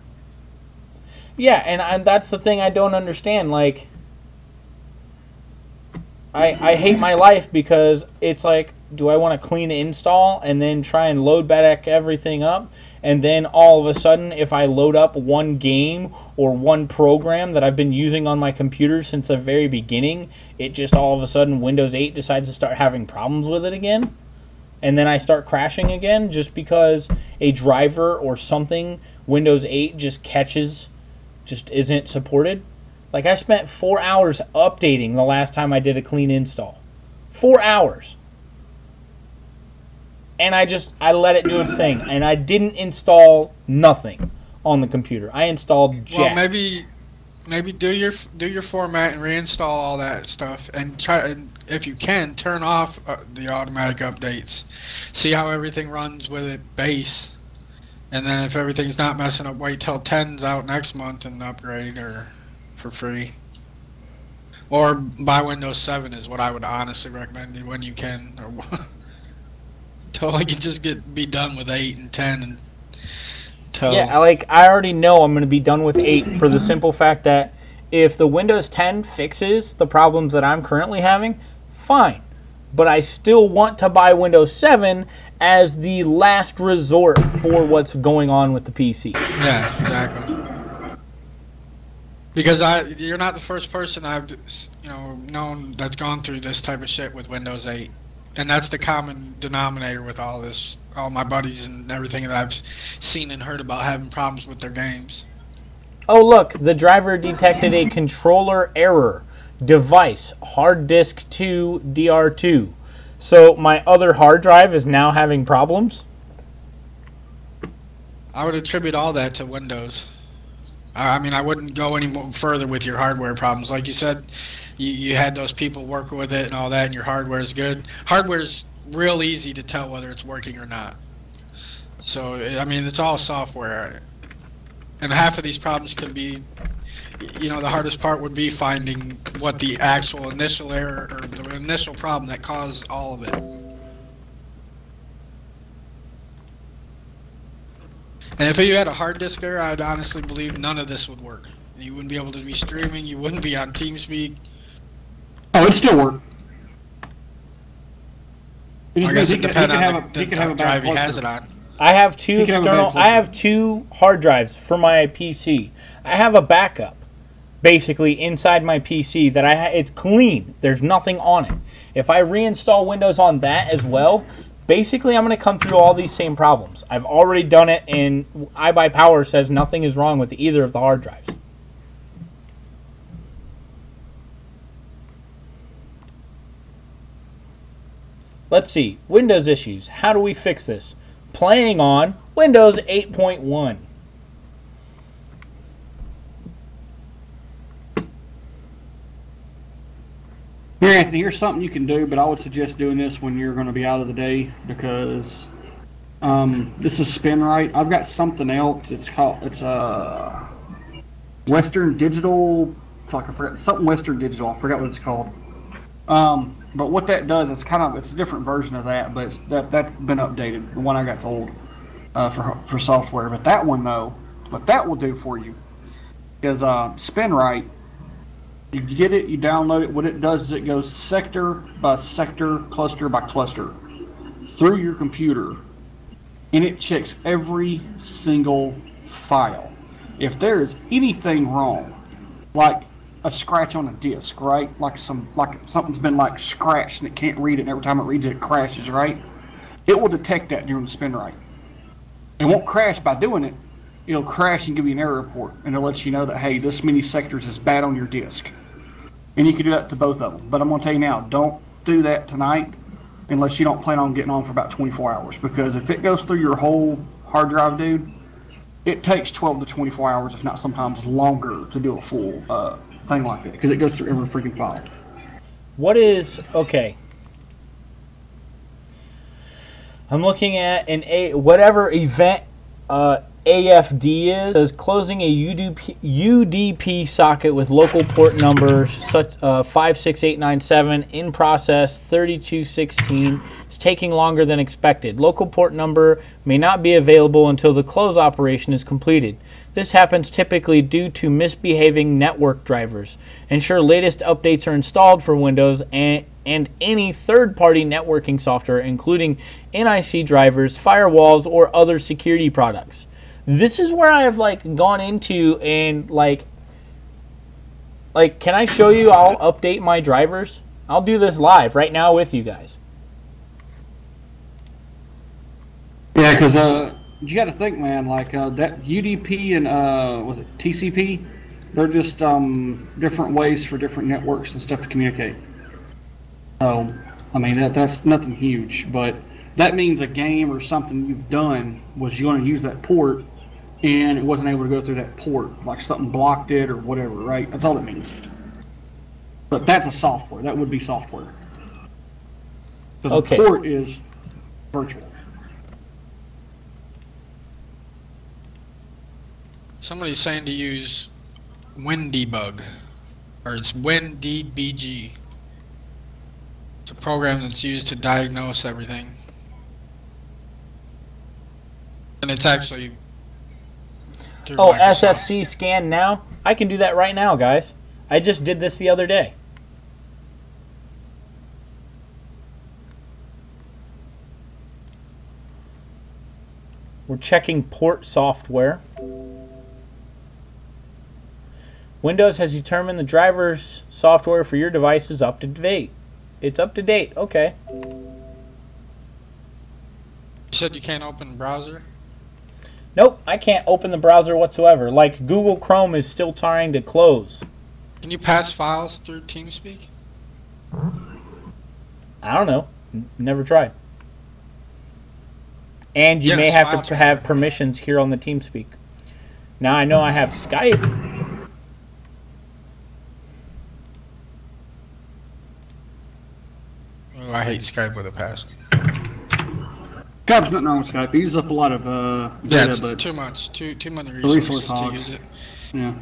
Yeah, and that's the thing I don't understand, like, I hate my life because it's like, do I want to clean install and then try and load back everything up? And then all of a sudden, if I load up one game or one program that I've been using on my computer since the very beginning, it just all of a sudden Windows 8 decides to start having problems with it again. And then I start crashing again just because a driver or something Windows 8 just catches, just isn't supported. Like, I spent 4 hours updating the last time I did a clean install. 4 hours. And I let it do its thing. And I didn't install nothing on the computer. I installed jack. Well, maybe do your format and reinstall all that stuff. And try, and if you can, turn off the automatic updates. See how everything runs with it base. And then if everything's not messing up, wait till 10's out next month and upgrade, or for free, or buy Windows 7 is what I would honestly recommend when you can, or till I can just be done with 8 and 10. And yeah, like, I already know I'm going to be done with 8 for the simple fact that if the Windows 10 fixes the problems that I'm currently having, fine. But I still want to buy Windows 7 as the last resort for what's going on with the PC. Yeah, exactly. Because you're not the first person I've, you know, known that's gone through this type of shit with Windows 8, and that's the common denominator with all this. All my buddies and everything that I've seen and heard about having problems with their games. Oh look, the driver detected a controller error. Device hard disk 2 DR2. So my other hard drive is now having problems. I would attribute all that to Windows. I mean, I wouldn't go any further with your hardware problems. Like you said, you had those people working with it and all that, and your hardware is good. Hardware's real easy to tell whether it's working or not. So, I mean, it's all software. And half of these problems could be, you know, the hardest part would be finding what the actual initial error or the initial problem that caused all of it. And if you had a hard disk error, I'd honestly believe none of this would work. You wouldn't be able to be streaming. You wouldn't be on TeamSpeak. Oh, it'd still work. It just, I guess it depends on the drive he has it on. I have two external. I have two hard drives for my PC. I have a backup, basically inside my PC that it's clean. There's nothing on it. If I reinstall Windows on that as well, basically I'm going to come through all these same problems. I've already done it, and iBuyPower says nothing is wrong with either of the hard drives. Let's see. Windows issues. How do we fix this? Playing on Windows 8.1. Here, Anthony, here's something you can do, but I would suggest doing this when you're going to be out of the day, because this is Spinrite. I've got something else. It's Western Digital. Fuck, I forgot something. Western Digital. I forgot what it's called. But what that does is it's a different version of that, but that's been updated. The one I got told for software, but that one though, what that will do for you is Spinrite. You get it, you download it. What it does is it goes sector by sector, cluster by cluster, through your computer, and it checks every single file. If there is anything wrong, like a scratch on a disk, right? Like something's been like scratched and it can't read it, and every time it reads it, it crashes, right? It will detect that during the Spinrite. It won't crash by doing it. It'll crash and give you an error report, and it'll let you know that, hey, this many sectors is bad on your disk. And you can do that to both of them. But I'm going to tell you now, don't do that tonight unless you don't plan on getting on for about 24 hours. Because if it goes through your whole hard drive, dude, it takes 12 to 24 hours, if not sometimes longer, to do a full thing like that. Because it goes through every freaking file. What is... Okay. I'm looking at whatever event... AFD is closing a UDP socket with local port number 56897 in process 3216 is taking longer than expected. Local port number may not be available until the close operation is completed. This happens typically due to misbehaving network drivers. Ensure latest updates are installed for Windows and any third-party networking software, including NIC drivers, firewalls, or other security products. This is where I've gone into and like can I show you? I'll update my drivers. I'll do this live right now with you guys. Yeah, because you got to think, man. That UDP and was it TCP? They're just different ways for different networks and stuff to communicate. So I mean that's nothing huge, but that means a game or something you've done was you want to use that port. And it wasn't able to go through that port, like something blocked it or whatever, right? That's all that means. But that's a software. That would be software. Because okay. A port is virtual. Somebody's saying to use WinDebug, or it's WinDBG. It's a program that's used to diagnose everything, and it's actually. Oh, Microsoft. SFC scan now? I can do that right now, guys. I just did this the other day. We're checking port software. Windows has determined the driver's software for your device is up to date. It's up to date. Okay. You said you can't open browser? Nope, I can't open the browser whatsoever. Like, Google Chrome is still trying to close. Can you pass files through TeamSpeak? I don't know. Never tried. And you may have to have permissions here on the TeamSpeak. Now I know I have Skype. Oh, I hate Skype with a password. Skype's nothing wrong with Skype. It uses up a lot of data, it's but too much, too many resources to use it. Yeah.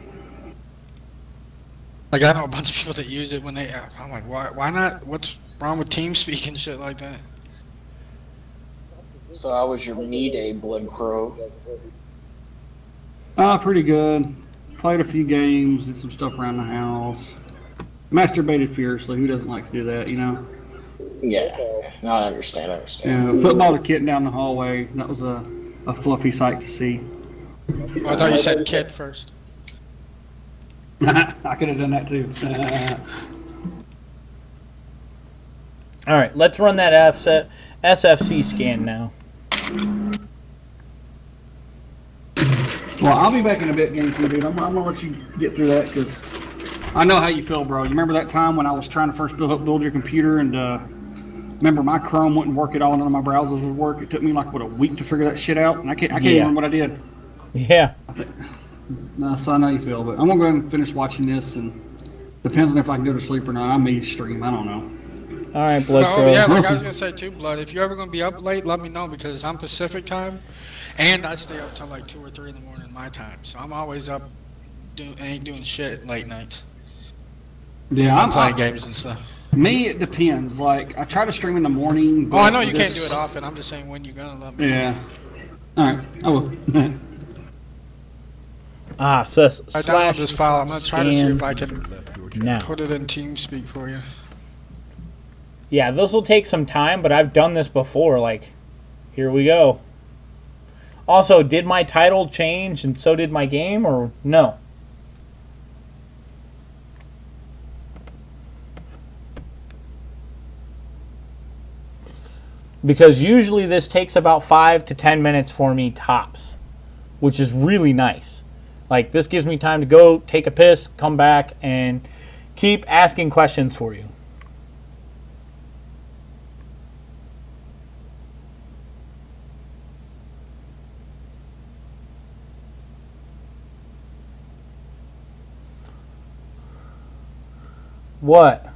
Like I know a bunch of people that use it when they. I'm like, why not? What's wrong with TeamSpeak and shit like that? So how was your me day, Blood Crow? Pretty good. Played a few games, did some stuff around the house. Masturbated fiercely. Who doesn't like to do that, you know? Yeah, no, I understand. Yeah, footballed a kitten down the hallway. That was a a fluffy sight to see. I thought you said kid first. I could have done that too. All right, let's run that SFC scan now. Well, I'll be back in a bit, Game 2, dude. I'm gonna let you get through that because I know how you feel, bro. You remember that time when I was trying to first build your computer and remember my Chrome wouldn't work at all, none of my browsers would work. It took me like what a week to figure that shit out, and I can't remember what I did. Yeah. No, so I know you feel, but I'm gonna go ahead and finish watching this, and depends on if I can go to sleep or not. I may stream. I don't know. All right, Blood. Oh, yeah, like I was going to say, too, Blood, if you're ever going to be up late, let me know, because I'm Pacific time, and I stay up till like 2 or 3 in the morning my time, so I'm always up, ain't doing shit late nights. Yeah, I'm playing games and stuff. Me, it depends. Like, I try to stream in the morning. But oh, I know you can't do it often. I'm just saying when you're going to let me know. Yeah. All right, I will. So I downloaded this file. I'm going to try to see if I can put it in TeamSpeak for you. Yeah, this will take some time, but I've done this before. Like, here we go. Also, did my title change and so did my game, or no? Because usually this takes about 5 to 10 minutes for me tops, which is really nice. Like, this gives me time to go take a piss, come back, and keep asking questions for you. What?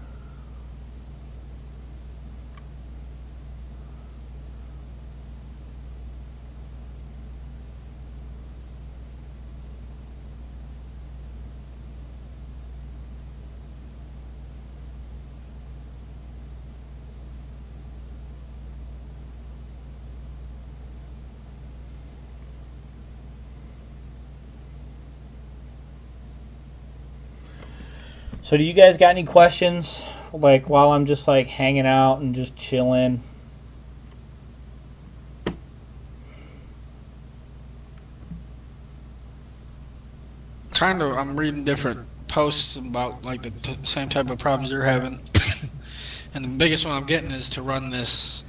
So do you guys got any questions, like, while I'm just, like, hanging out and just chilling? I'm reading different posts about, like, the same type of problems you're having. And the biggest one I'm getting is to run this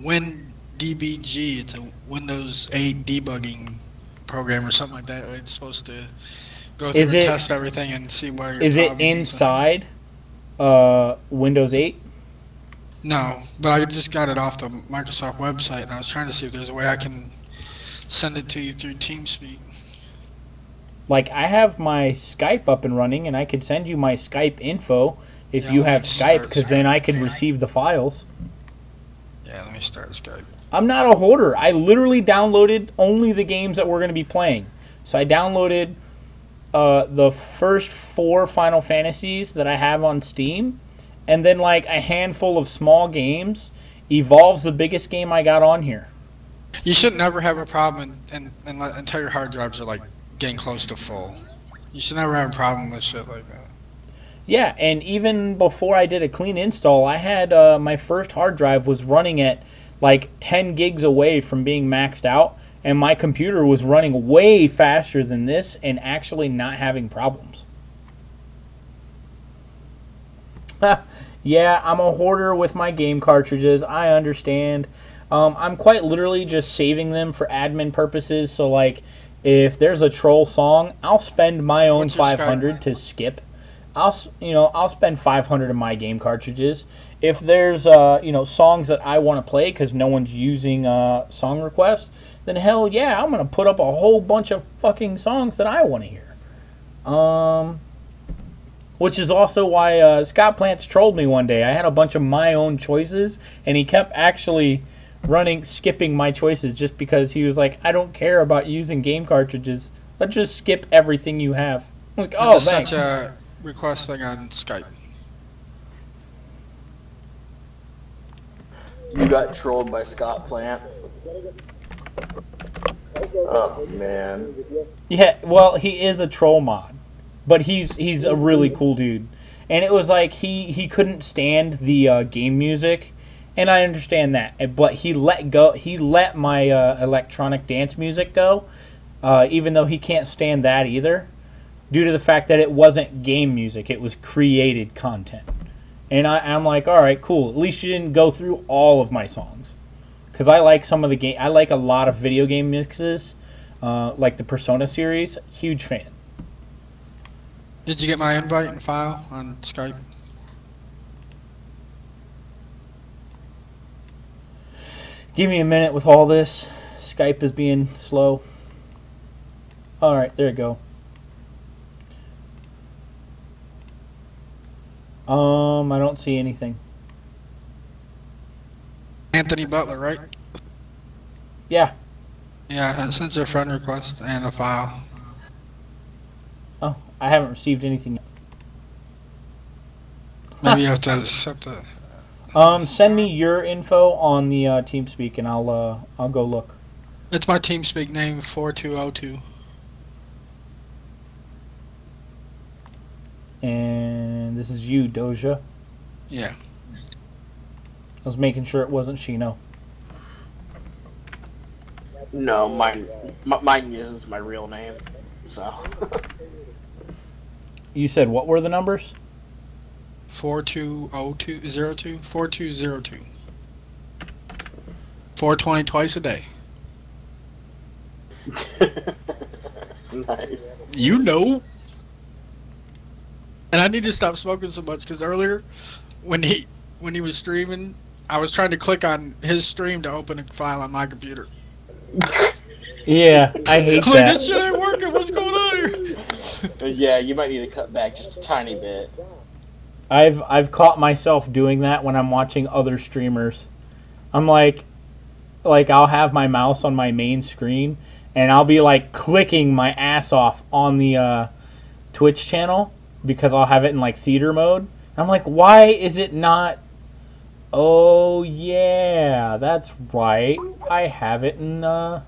WinDBG. It's a Windows 8 debugging program or something like that. It's supposed to... go through and test everything and see where your problems are. Is it inside Windows 8? No, but I just got it off the Microsoft website, and I was trying to see if there's a way I can send it to you through TeamSpeak. Like, I have my Skype up and running, and I could send you my Skype info if you have Skype, because then I could receive the files. Yeah, let me start Skype. I'm not a hoarder. I literally downloaded only the games that we're going to be playing. So I downloaded... the first 4 Final Fantasies that I have on Steam, and then like a handful of small games. Evolve's the biggest game I got on here. You should never have a problem until your hard drives are like getting close to full. You should never have a problem with shit like that. Yeah, and even before I did a clean install, I had my first hard drive was running at like 10 gigs away from being maxed out. And my computer was running way faster than this and actually not having problems. Yeah, I'm a hoarder with my game cartridges. I understand. I'm quite literally just saving them for admin purposes. So, like, if there's a troll song, I'll spend my own 500 to skip. I'll spend 500 of my game cartridges. If there's, songs that I want to play because no one's using song requests, then hell yeah, I'm going to put up a whole bunch of fucking songs that I want to hear. Which is also why Scott Plants trolled me one day. I had a bunch of my own choices, and he kept actually skipping my choices just because he was like, I don't care about using game cartridges. Let's just skip everything you have. I was like, oh, thanks. Such a request thing on Skype. You got trolled by Scott Plants. Oh man. Yeah, well, he is a troll mod, but he's a really cool dude. And it was like he couldn't stand the game music, and I understand that. But he let go. He let my electronic dance music go, even though he can't stand that either, due to the fact that it wasn't game music. It was created content. And I'm like, all right, cool. At least you didn't go through all of my songs, because I like some of the game. I like a lot of video game mixes, like the Persona series. Huge fan. Did you get my invite and file on Skype? Give me a minute with all this. Skype is being slow. All right, there you go. I don't see anything. Anthony Butler, right? Yeah. Yeah, it sends a friend request and a file. Oh, I haven't received anything yet. Maybe you have to accept that. Send me your info on the TeamSpeak, and I'll go look. It's my TeamSpeak name, 4202. And this is you, Doja. Yeah. I was making sure it wasn't Shino. No, mine uses my real name, so. You said what were the numbers? 420202 4202 420 twice a day. Nice. You know. And I need to stop smoking so much, because earlier when he was streaming, I was trying to click on his stream to open a file on my computer. Yeah, I hate that. This shit ain't working. What's going on here? Yeah, you might need to cut back just a tiny bit. I've caught myself doing that when I'm watching other streamers. I'm like I'll have my mouse on my main screen, and I'll be like clicking my ass off on the Twitch channel, because I'll have it in like theater mode. I'm like, why is it not? Oh yeah, that's right. I have it in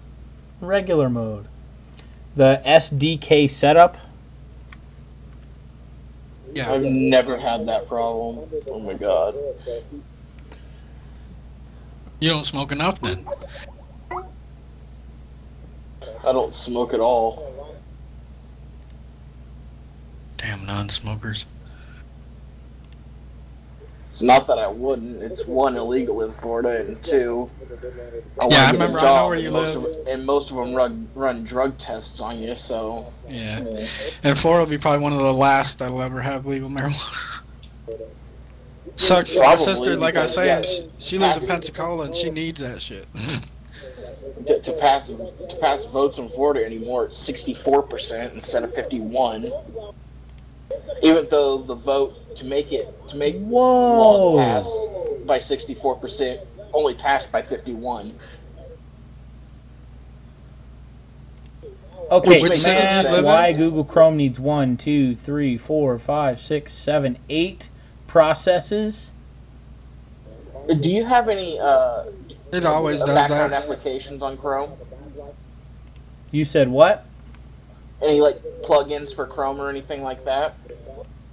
regular mode. The SDK setup. Yeah. I've never had that problem. Oh my god. You don't smoke enough then. I don't smoke at all. Damn non-smokers. It's not that I wouldn't. It's one, illegal in Florida, and two, I remember, I know where you live. And most of them run drug tests on you, so. Yeah. And Florida will be probably one of the last that'll ever have legal marijuana. Sucks. Probably, my sister, like I say, yeah, she lives in Pensacola, and she needs that shit. to pass votes in Florida anymore, it's 64% instead of 51%. Even though the vote to make laws pass by 64% only passed by 51%. Okay, which can I ask why Google Chrome needs 1, 2, 3, 4, 5, 6, 7, 8 processes? Do you have any it always does background that. Applications on Chrome? You said what? Any like plugins for Chrome or anything like that?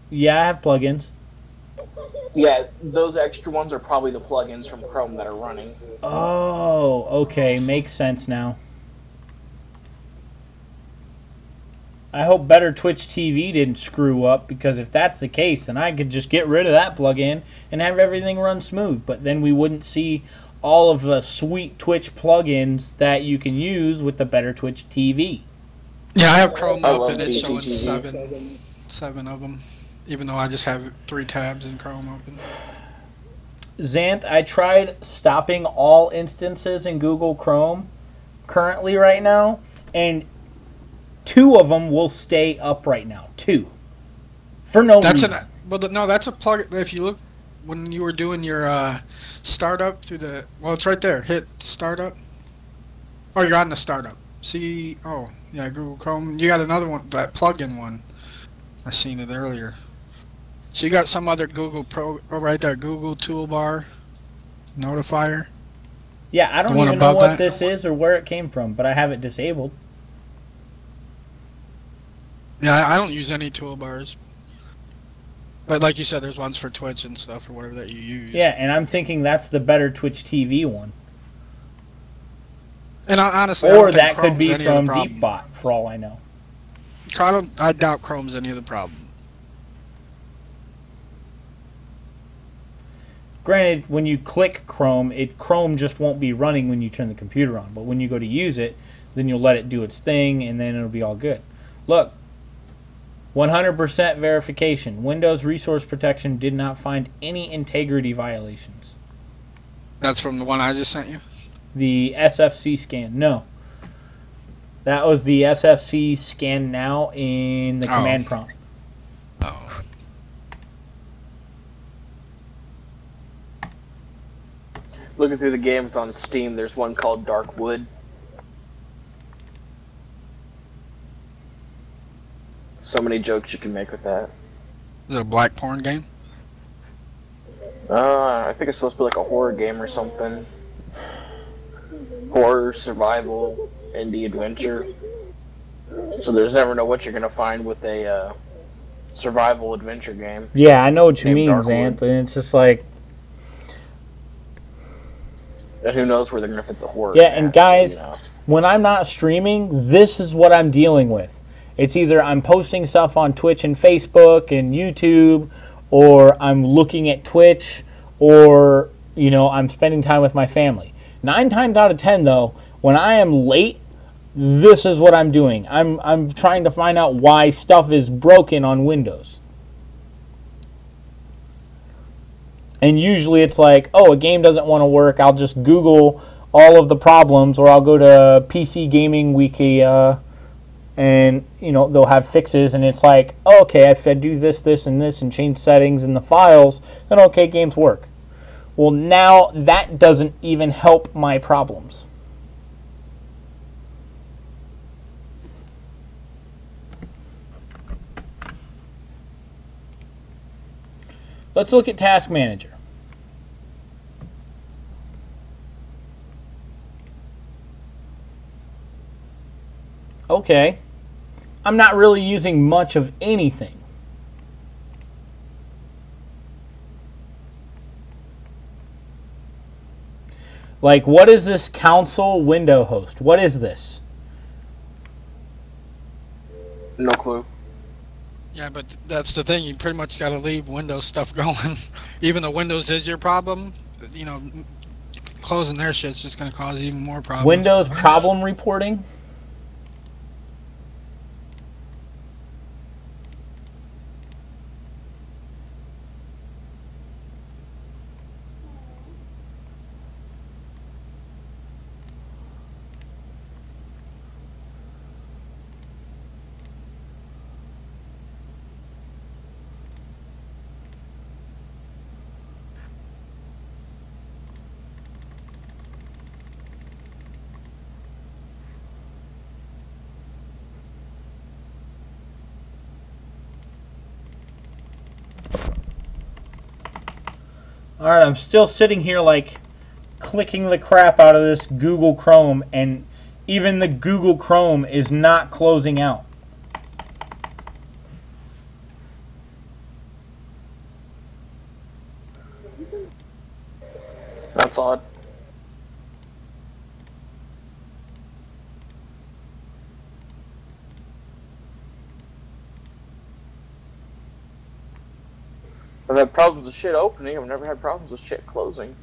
Yeah, I have plugins. Yeah, those extra ones are probably the plugins from Chrome that are running. Oh, okay, makes sense now. I hope Better Twitch TV didn't screw up, because if that's the case, then I could just get rid of that plugin and have everything run smooth. But then we wouldn't see all of the sweet Twitch plugins that you can use with the Better Twitch TV. Yeah, I have Chrome up, and it's showing seven of them, even though I just have 3 tabs in Chrome open. Xanth, I tried stopping all instances in Google Chrome currently right now, and 2 of them will stay up right now. 2. For no reason. No, that's a plug. If you look, when you were doing your startup through the, well, it's right there. Hit startup. Oh, you're on the startup. See, oh. Yeah, Google Chrome. You got another one, that plugin one. I seen it earlier. So you got some other Google right there, Google Toolbar Notifier. Yeah, I don't even know what this is or where it came from, but I have it disabled. Yeah, I don't use any toolbars. But like you said, there's ones for Twitch and stuff or whatever that you use. Yeah, and I'm thinking that's the Better Twitch TV one. And honestly, or that could be from DeepBot, for all I know. I doubt Chrome's any of the problem. Granted, when you click Chrome, Chrome just won't be running when you turn the computer on. But when you go to use it, then you'll let it do its thing, and then it'll be all good. Look, 100% verification. Windows Resource Protection did not find any integrity violations. That's from the one I just sent you? The SFC scan. No. That was the SFC scan now in the command prompt. Oh. Looking through the games on Steam, there's one called Dark Wood. So many jokes you can make with that. Is it a black porn game? I think it's supposed to be like a horror game or something. Horror, survival, indie adventure. So there's never know what you're gonna find with a survival adventure game. Yeah, I know what you mean, Anthony. It's just like. And who knows where they're gonna fit the horror? Yeah, and guys, when I'm not streaming, this is what I'm dealing with. It's either I'm posting stuff on Twitch and Facebook and YouTube, or I'm looking at Twitch, or you know, I'm spending time with my family. 9 times out of 10, though, when I am late, this is what I'm doing. I'm trying to find out why stuff is broken on Windows. And usually it's like, oh, a game doesn't want to work. I'll just Google all of the problems, or I'll go to PC Gaming Wiki, and you know they'll have fixes. And it's like, oh, okay, if I do this, this, and this, and change settings in the files, then okay, games work. Well, now that doesn't even help my problems. Let's look at Task Manager. Okay. I'm not really using much of anything. Like, what is this console window host? What is this? No clue. Yeah, but that's the thing. You pretty much got to leave Windows stuff going. Even though Windows is your problem, you know, closing their shit's just going to cause even more problems. Windows problem reporting? Alright, I'm still sitting here like clicking the crap out of this Google Chrome, and even the Google Chrome is not closing out. That's odd. I've had problems with shit opening. I've never had problems with shit closing.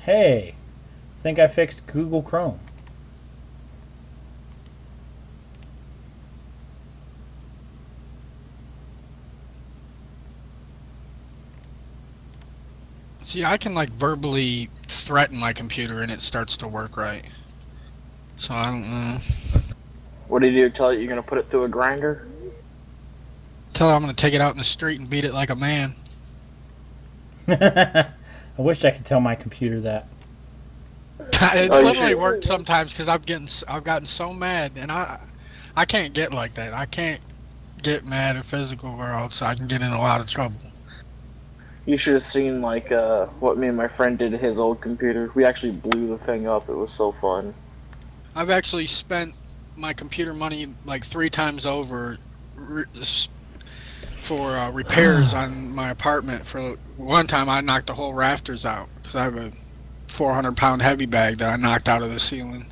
Hey, I think I fixed Google Chrome. See, I can like verbally threaten my computer and it starts to work right. So I don't know. What do you do? Tell it you're gonna put it through a grinder? Tell it I'm gonna take it out in the street and beat it like a man. I wish I could tell my computer that. It's literally worked sometimes because I've gotten so mad, and I can't get like that. I can't get mad at physical world, so I can get in a lot of trouble. You should have seen, like, what me and my friend did to his old computer. We actually blew the thing up. It was so fun. I've actually spent my computer money, like, 3 times over for repairs on my apartment. For one time, I knocked the whole rafters out, because I have a 400-pound heavy bag that I knocked out of the ceiling.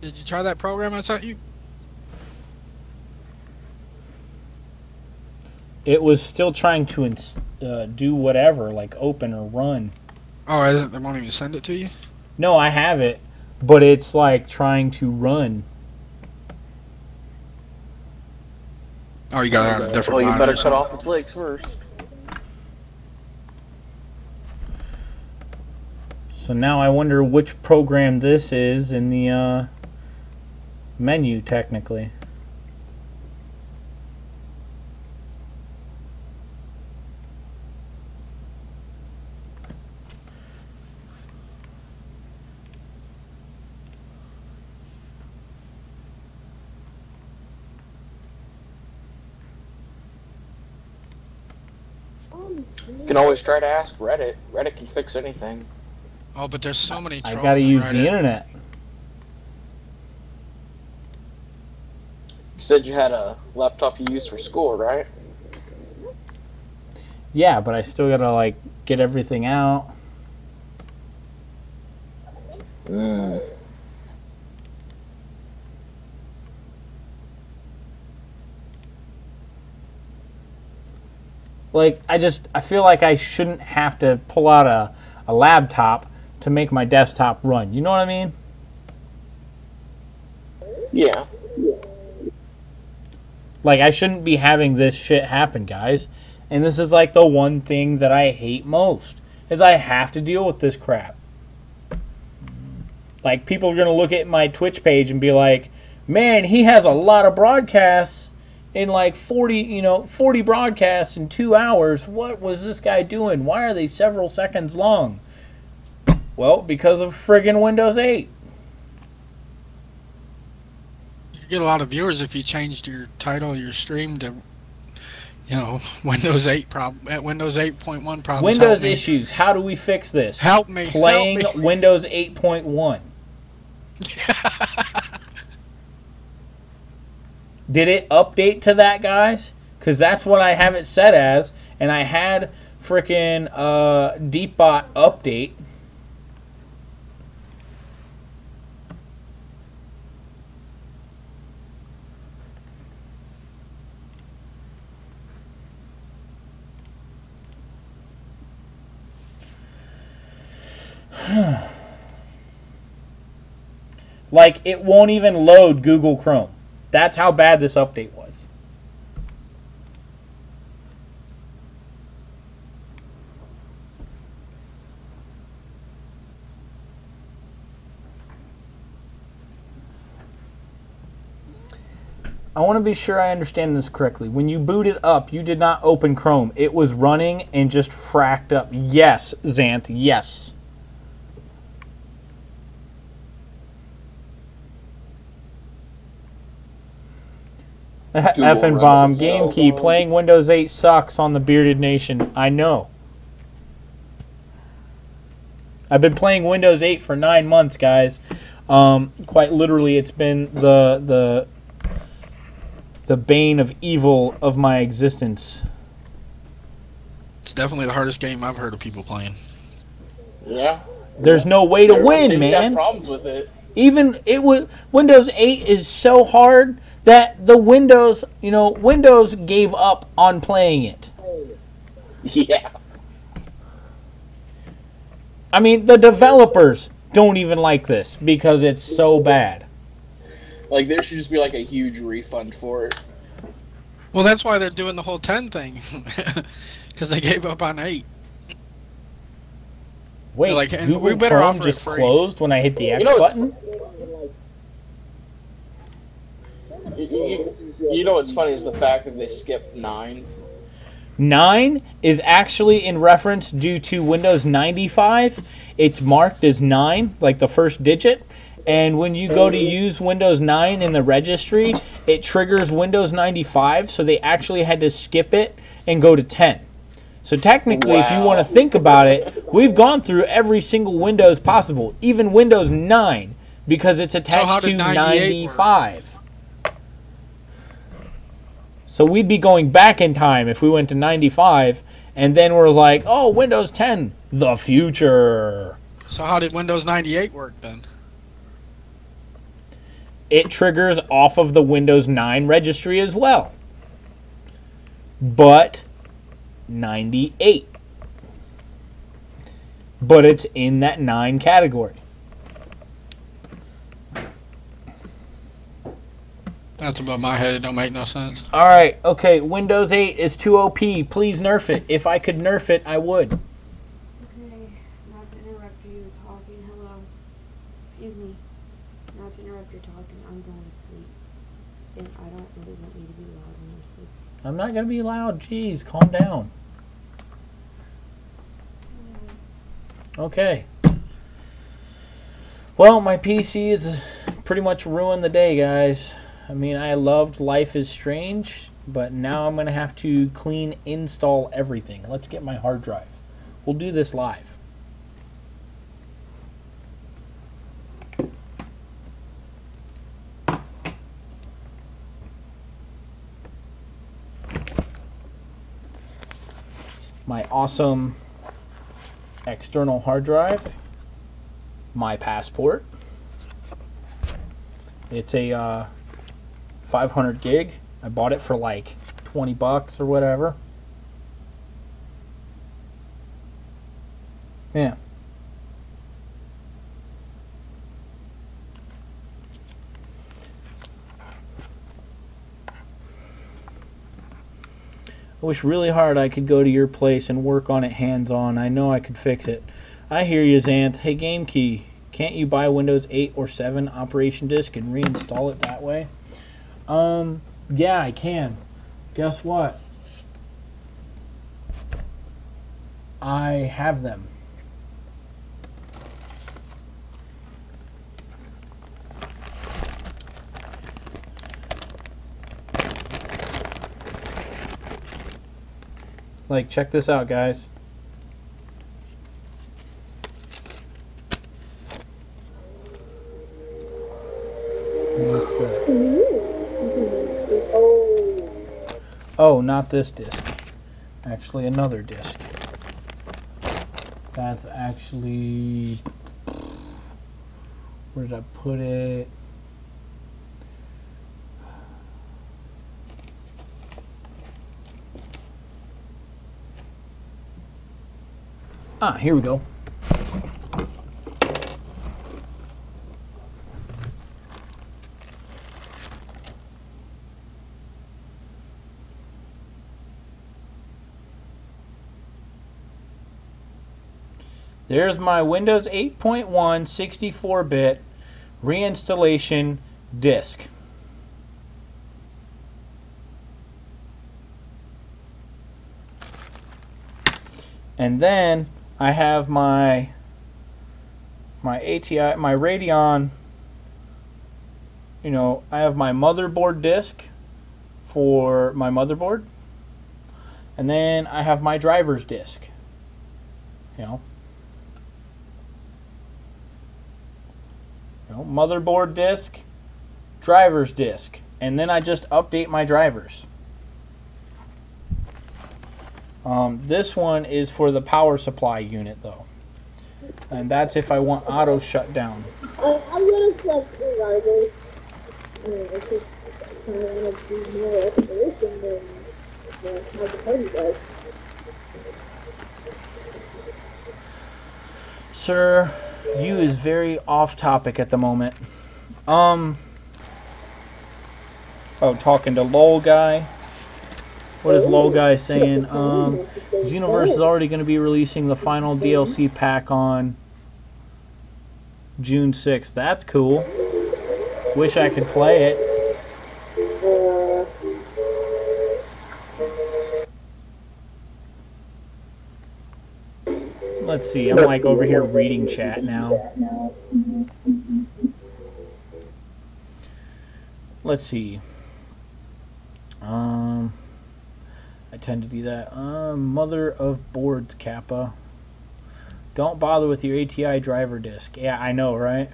Did you try that program I sent you? It was still trying to do whatever, like open or run. Oh, isn't they won't even send it to you? No, I have it, but it's like trying to run. Oh, you got it on a different. Oh, you better cut off the flakes first. So now I wonder which program this is in the menu, technically. You can always try to ask Reddit. Reddit can fix anything. Oh, but there's so many trolls. I gotta use the internet. You said you had a laptop you used for school, right? Yeah, but I still gotta, like, get everything out. Mm. Like, I feel like I shouldn't have to pull out a laptop to make my desktop run. You know what I mean? Yeah. Like, I shouldn't be having this shit happen, guys. And this is, like, the one thing that I hate most, is I have to deal with this crap. Like, people are going to look at my Twitch page and be like, man, he has a lot of broadcasts. In like 40 broadcasts in 2 hours, what was this guy doing? Why are they several seconds long? Well, because of friggin' Windows 8. You could get a lot of viewers if you changed your title, your stream to, you know, Windows 8 problem, Windows 8.1 problems. Windows issues. How do we fix this? Help me. Playing help me. Windows 8.1. Did it update to that, guys? Because that's what I have it set as. And I had freaking DeepBot update. Like, it won't even load Google Chrome. That's how bad this update was. I want to be sure I understand this correctly. When you boot it up, you did not open Chrome. It was running and just fracked up. Yes, Xanth, yes. F and bomb game key playing Windows 8 sucks on the bearded nation. I know. I've been playing Windows 8 for 9 months, guys. Quite literally, it's been the bane of evil of my existence. It's definitely the hardest game I've heard of people playing. Yeah. There's no way to win, man. I've got problems with it. Even it was Windows 8 is so hard that the Windows, you know, Windows gave up on playing it. Yeah. I mean, the developers don't even like this because it's so bad. Like, there should just be, like, a huge refund for it. Well, that's why they're doing the whole 10 thing. Because they gave up on 8. Wait, like, Google we better Chrome offer just closed when I hit the X button? You know what's funny is the fact that they skipped 9. 9 is actually in reference due to Windows 95. It's marked as 9, like the first digit. And when you go to use Windows 9 in the registry, it triggers Windows 95. So they actually had to skip it and go to 10. So technically, wow, if you want to think about it, we've gone through every single Windows possible, even Windows 9, because it's attached to 95. Work? So we'd be going back in time if we went to 95, and then we're like, oh, Windows 10, the future. So how did Windows 98 work then? It triggers off of the Windows 9 registry as well. But 98. But it's in that 9 category. That's above my head. It don't make no sense. All right. Okay. Windows 8 is too OP. Please nerf it. If I could nerf it, I would. Okay. Not to interrupt you talking. Hello. Excuse me. Not to interrupt your talking. I'm going to sleep. And I don't really want you to be loud when I'm sleeping. I'm not going to be loud. Jeez, calm down. Okay. Well, my PC is pretty much ruined the day, guys. I mean, I loved Life is Strange, but now I'm going to have to clean install everything. Let's get my hard drive. We'll do this live. My awesome external hard drive. My passport. It's a 500 gig. I bought it for like 20 bucks or whatever. Yeah. I wish really hard I could go to your place and work on it hands-on. I know I could fix it. I hear you, Xanth. Hey, GameKey, can't you buy Windows 8 or 7 operation disk and reinstall it that way? Yeah, I can. Guess what? I have them. Like, check this out, guys. What's that? Oh, not this disc. Actually, another disc. That's actually... Where did I put it? Ah, here we go. There's my Windows 8.1 64-bit reinstallation disk. And then I have my ATI, my Radeon, you know, I have my motherboard disk for my motherboard. And then I have my driver's disk, you know. Motherboard disk, driver's disk, and then I just update my drivers. This one is for the power supply unit though, and that's if I want auto shutdown. I'm gonna set the drivers. It's just kind of gonna do more exploration than how the party does. Sir, you is very off topic at the moment. Oh, talking to LOL guy. What is LOL guy saying? Xenoverse is already going to be releasing the final DLC pack on June 6th. That's cool. Wish I could play it. Let's see, I'm like over here reading chat now. Let's see. I tend to do that. Mother of boards, Kappa. Don't bother with your ATI driver disk. Yeah, I know, right?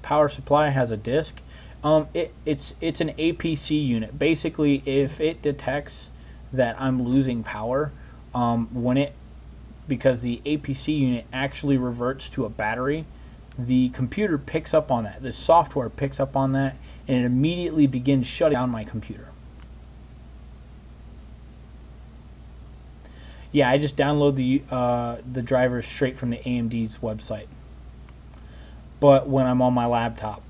Power supply has a disk. It's an APC unit. Basically, if it detects that I'm losing power, because the APC unit actually reverts to a battery, the computer picks up on that. The software picks up on that, and it immediately begins shutting down my computer. Yeah, I just download the driver straight from the AMD's website. But when I'm on my laptop.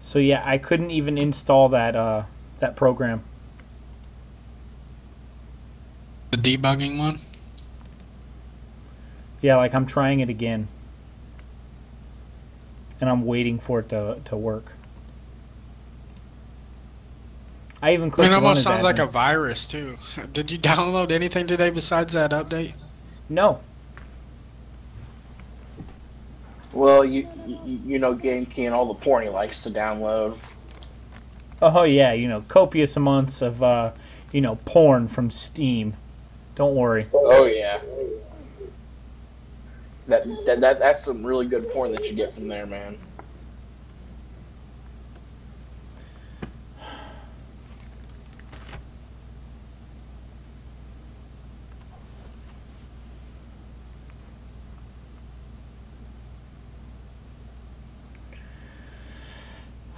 So yeah, I couldn't even install that that program. The debugging one? Yeah, like I'm trying it again. And I'm waiting for it to work. I even clicked on it. It almost sounds like a virus too. Did you download anything today besides that update? No. Well, you know GameKey and all the porn he likes to download. Oh yeah, you know, copious amounts of you know, porn from Steam. Don't worry. Oh yeah. That's some really good porn that you get from there, man.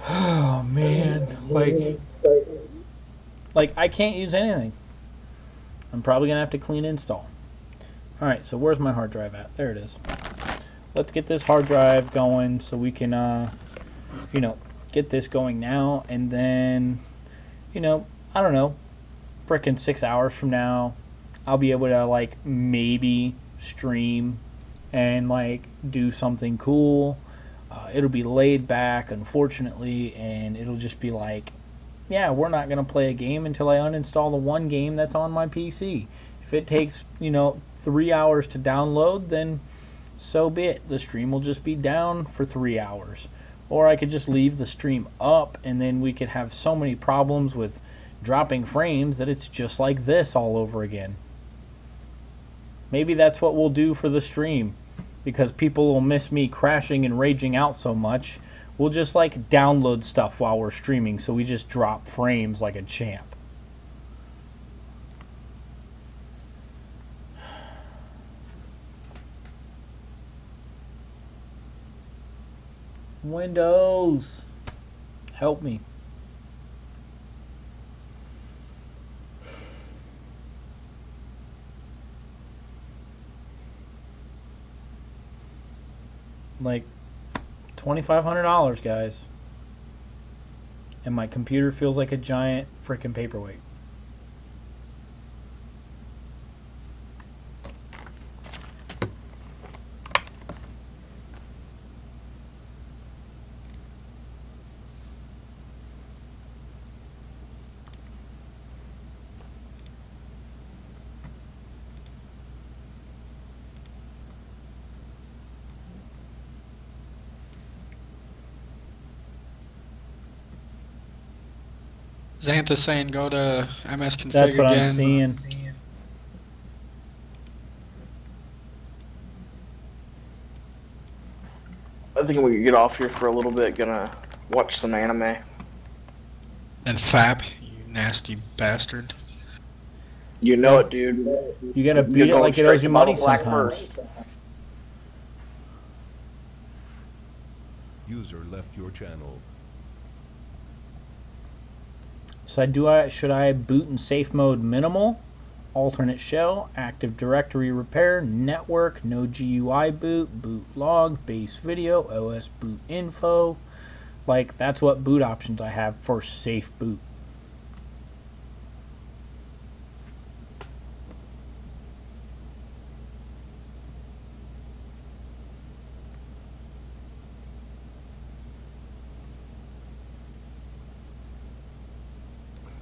Oh man, like I can't use anything. I'm probably gonna have to clean install. All right, so where's my hard drive at? There it is. Let's get this hard drive going so we can, you know, get this going now, and then, you know, I don't know, frickin' 6 hours from now, I'll be able to like maybe stream and like do something cool. It'll be laid back, unfortunately, and it'll just be like, yeah, we're not going to play a game until I uninstall the one game that's on my PC. If it takes, you know, 3 hours to download, then so be it. The stream will just be down for 3 hours. Or I could just leave the stream up, and then we could have so many problems with dropping frames that it's just like this all over again. Maybe that's what we'll do for the stream. Because people will miss me crashing and raging out so much, we'll just like download stuff while we're streaming, so we just drop frames like a champ. Windows, help me. Like $2,500, guys, and my computer feels like a giant freaking paperweight. Xantha's saying go to MS Config again. That's what I'm seeing. I think we can get off here for a little bit. Gonna watch some anime. And Fab, you nasty bastard. You know it, dude. You gotta beat it like it owes you money sometimes. User left your channel. So should I boot in safe mode minimal, alternate shell, active directory repair, network, no GUI boot, boot log, base video, OS boot info. Like that's what boot options I have for safe boot.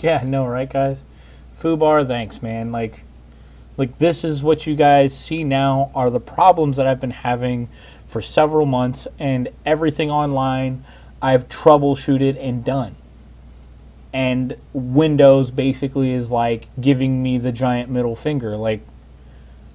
Yeah, I know, right, guys? Foobar, thanks, man. Like this is what you guys see now are the problems that I've been having for several months, and everything online I've troubleshooted and done. And Windows basically is like giving me the giant middle finger. Like,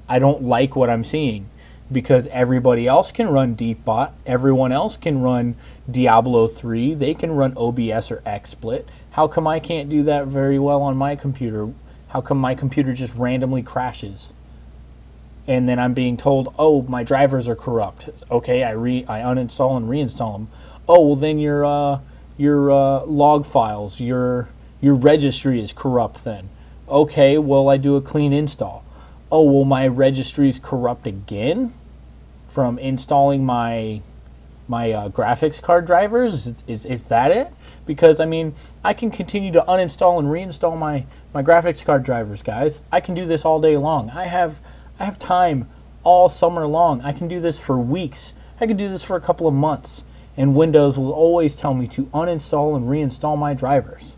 I don't like what I'm seeing because everybody else can run DeepBot. Everyone else can run Diablo 3. They can run OBS or XSplit. How come I can't do that very well on my computer? How come my computer just randomly crashes? And then I'm being told, oh, my drivers are corrupt. Okay, I uninstall and reinstall them. Oh, well, then your log files, your registry is corrupt then. Okay, well, I do a clean install. Oh, well, my registry is corrupt again from installing my graphics card drivers? Is that it? Because, I mean, I can continue to uninstall and reinstall my graphics card drivers, guys. I can do this all day long. I have time all summer long. I can do this for weeks. I can do this for a couple of months. And Windows will always tell me to uninstall and reinstall my drivers.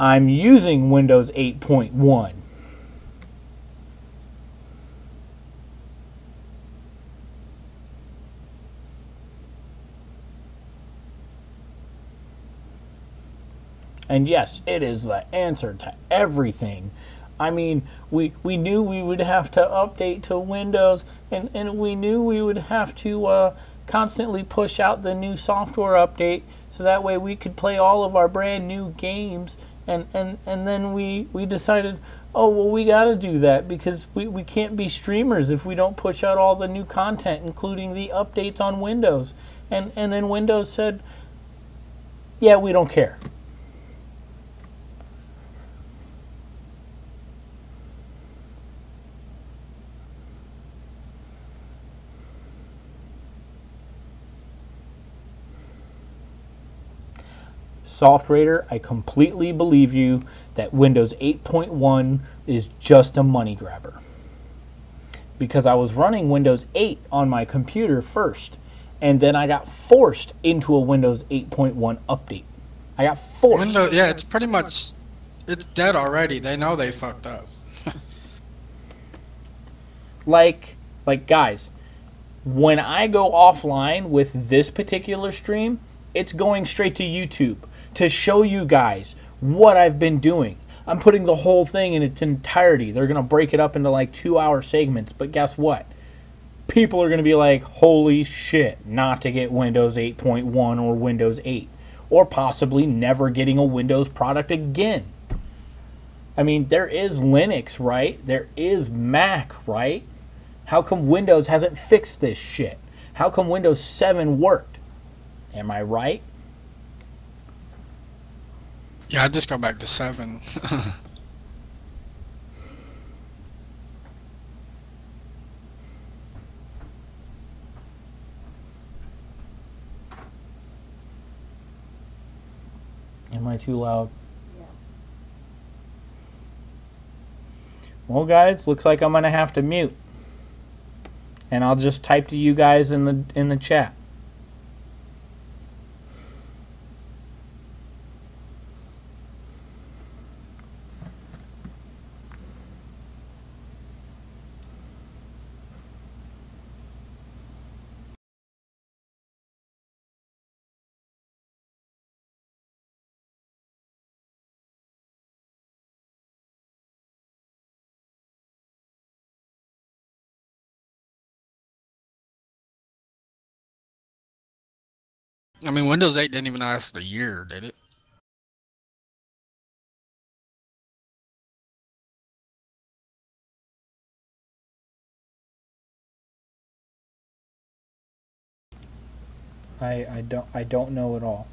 I'm using Windows 8.1. And yes, it is the answer to everything. I mean, we knew we would have to update to Windows, and we knew we would have to constantly push out the new software update so that way we could play all of our brand new games. And then we decided, oh, well, we got to do that because we can't be streamers if we don't push out all the new content, including the updates on Windows. And then Windows said, yeah, we don't care. SoftRaider, I completely believe you that Windows 8.1 is just a money grabber. Because I was running Windows 8 on my computer first, and then I got forced into a Windows 8.1 update. I got forced. Windows, yeah, it's pretty much, it's dead already. They know they fucked up. like guys, when I go offline with this particular stream, it's going straight to YouTube. To show you guys what I've been doing. I'm putting the whole thing in its entirety. They're going to break it up into like 2-hour segments. But guess what? People are going to be like, holy shit, not to get Windows 8.1 or Windows 8. Or possibly never getting a Windows product again. I mean, there is Linux, right? There is Mac, right? How come Windows hasn't fixed this shit? How come Windows 7 worked? Am I right? Yeah, I just go back to 7. Am I too loud? Yeah. Well, guys, looks like I'm gonna have to mute, and I'll just type to you guys in the chat. I mean, Windows 8 didn't even last a year, did it? I don't know at all.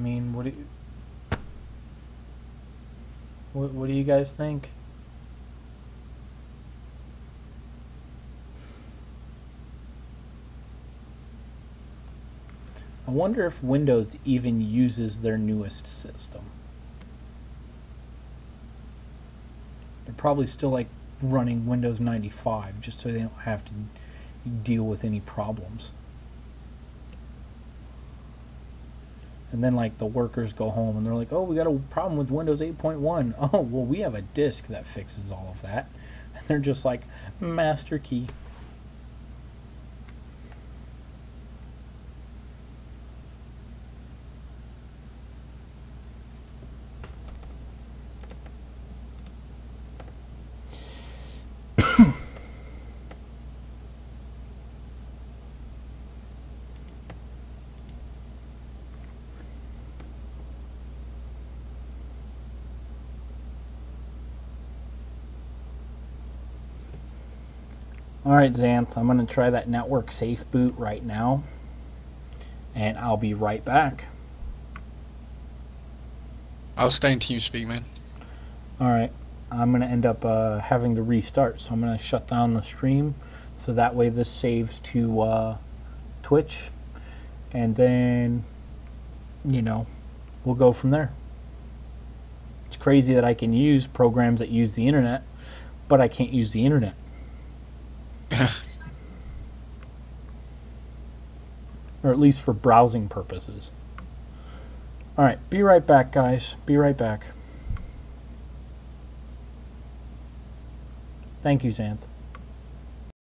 mean, what do you guys think? I wonder if Windows even uses their newest system. They're probably still like running Windows 95 just so they don't have to deal with any problems. And then like the workers go home and they're like, oh, we got a problem with Windows 8.1. Oh, well, we have a disk that fixes all of that. And they're just like, master key. Alright, Xanth, I'm going to try that network safe boot right now, and I'll be right back. I'll stay in TeamSpeak, man. Alright, I'm going to end up having to restart, so I'm going to shut down the stream, so that way this saves to Twitch, and then, you know, we'll go from there. It's crazy that I can use programs that use the internet, but I can't use the internet. Or at least for browsing purposes. Alright, be right back, guys. Be right back. Thank you, Xanth.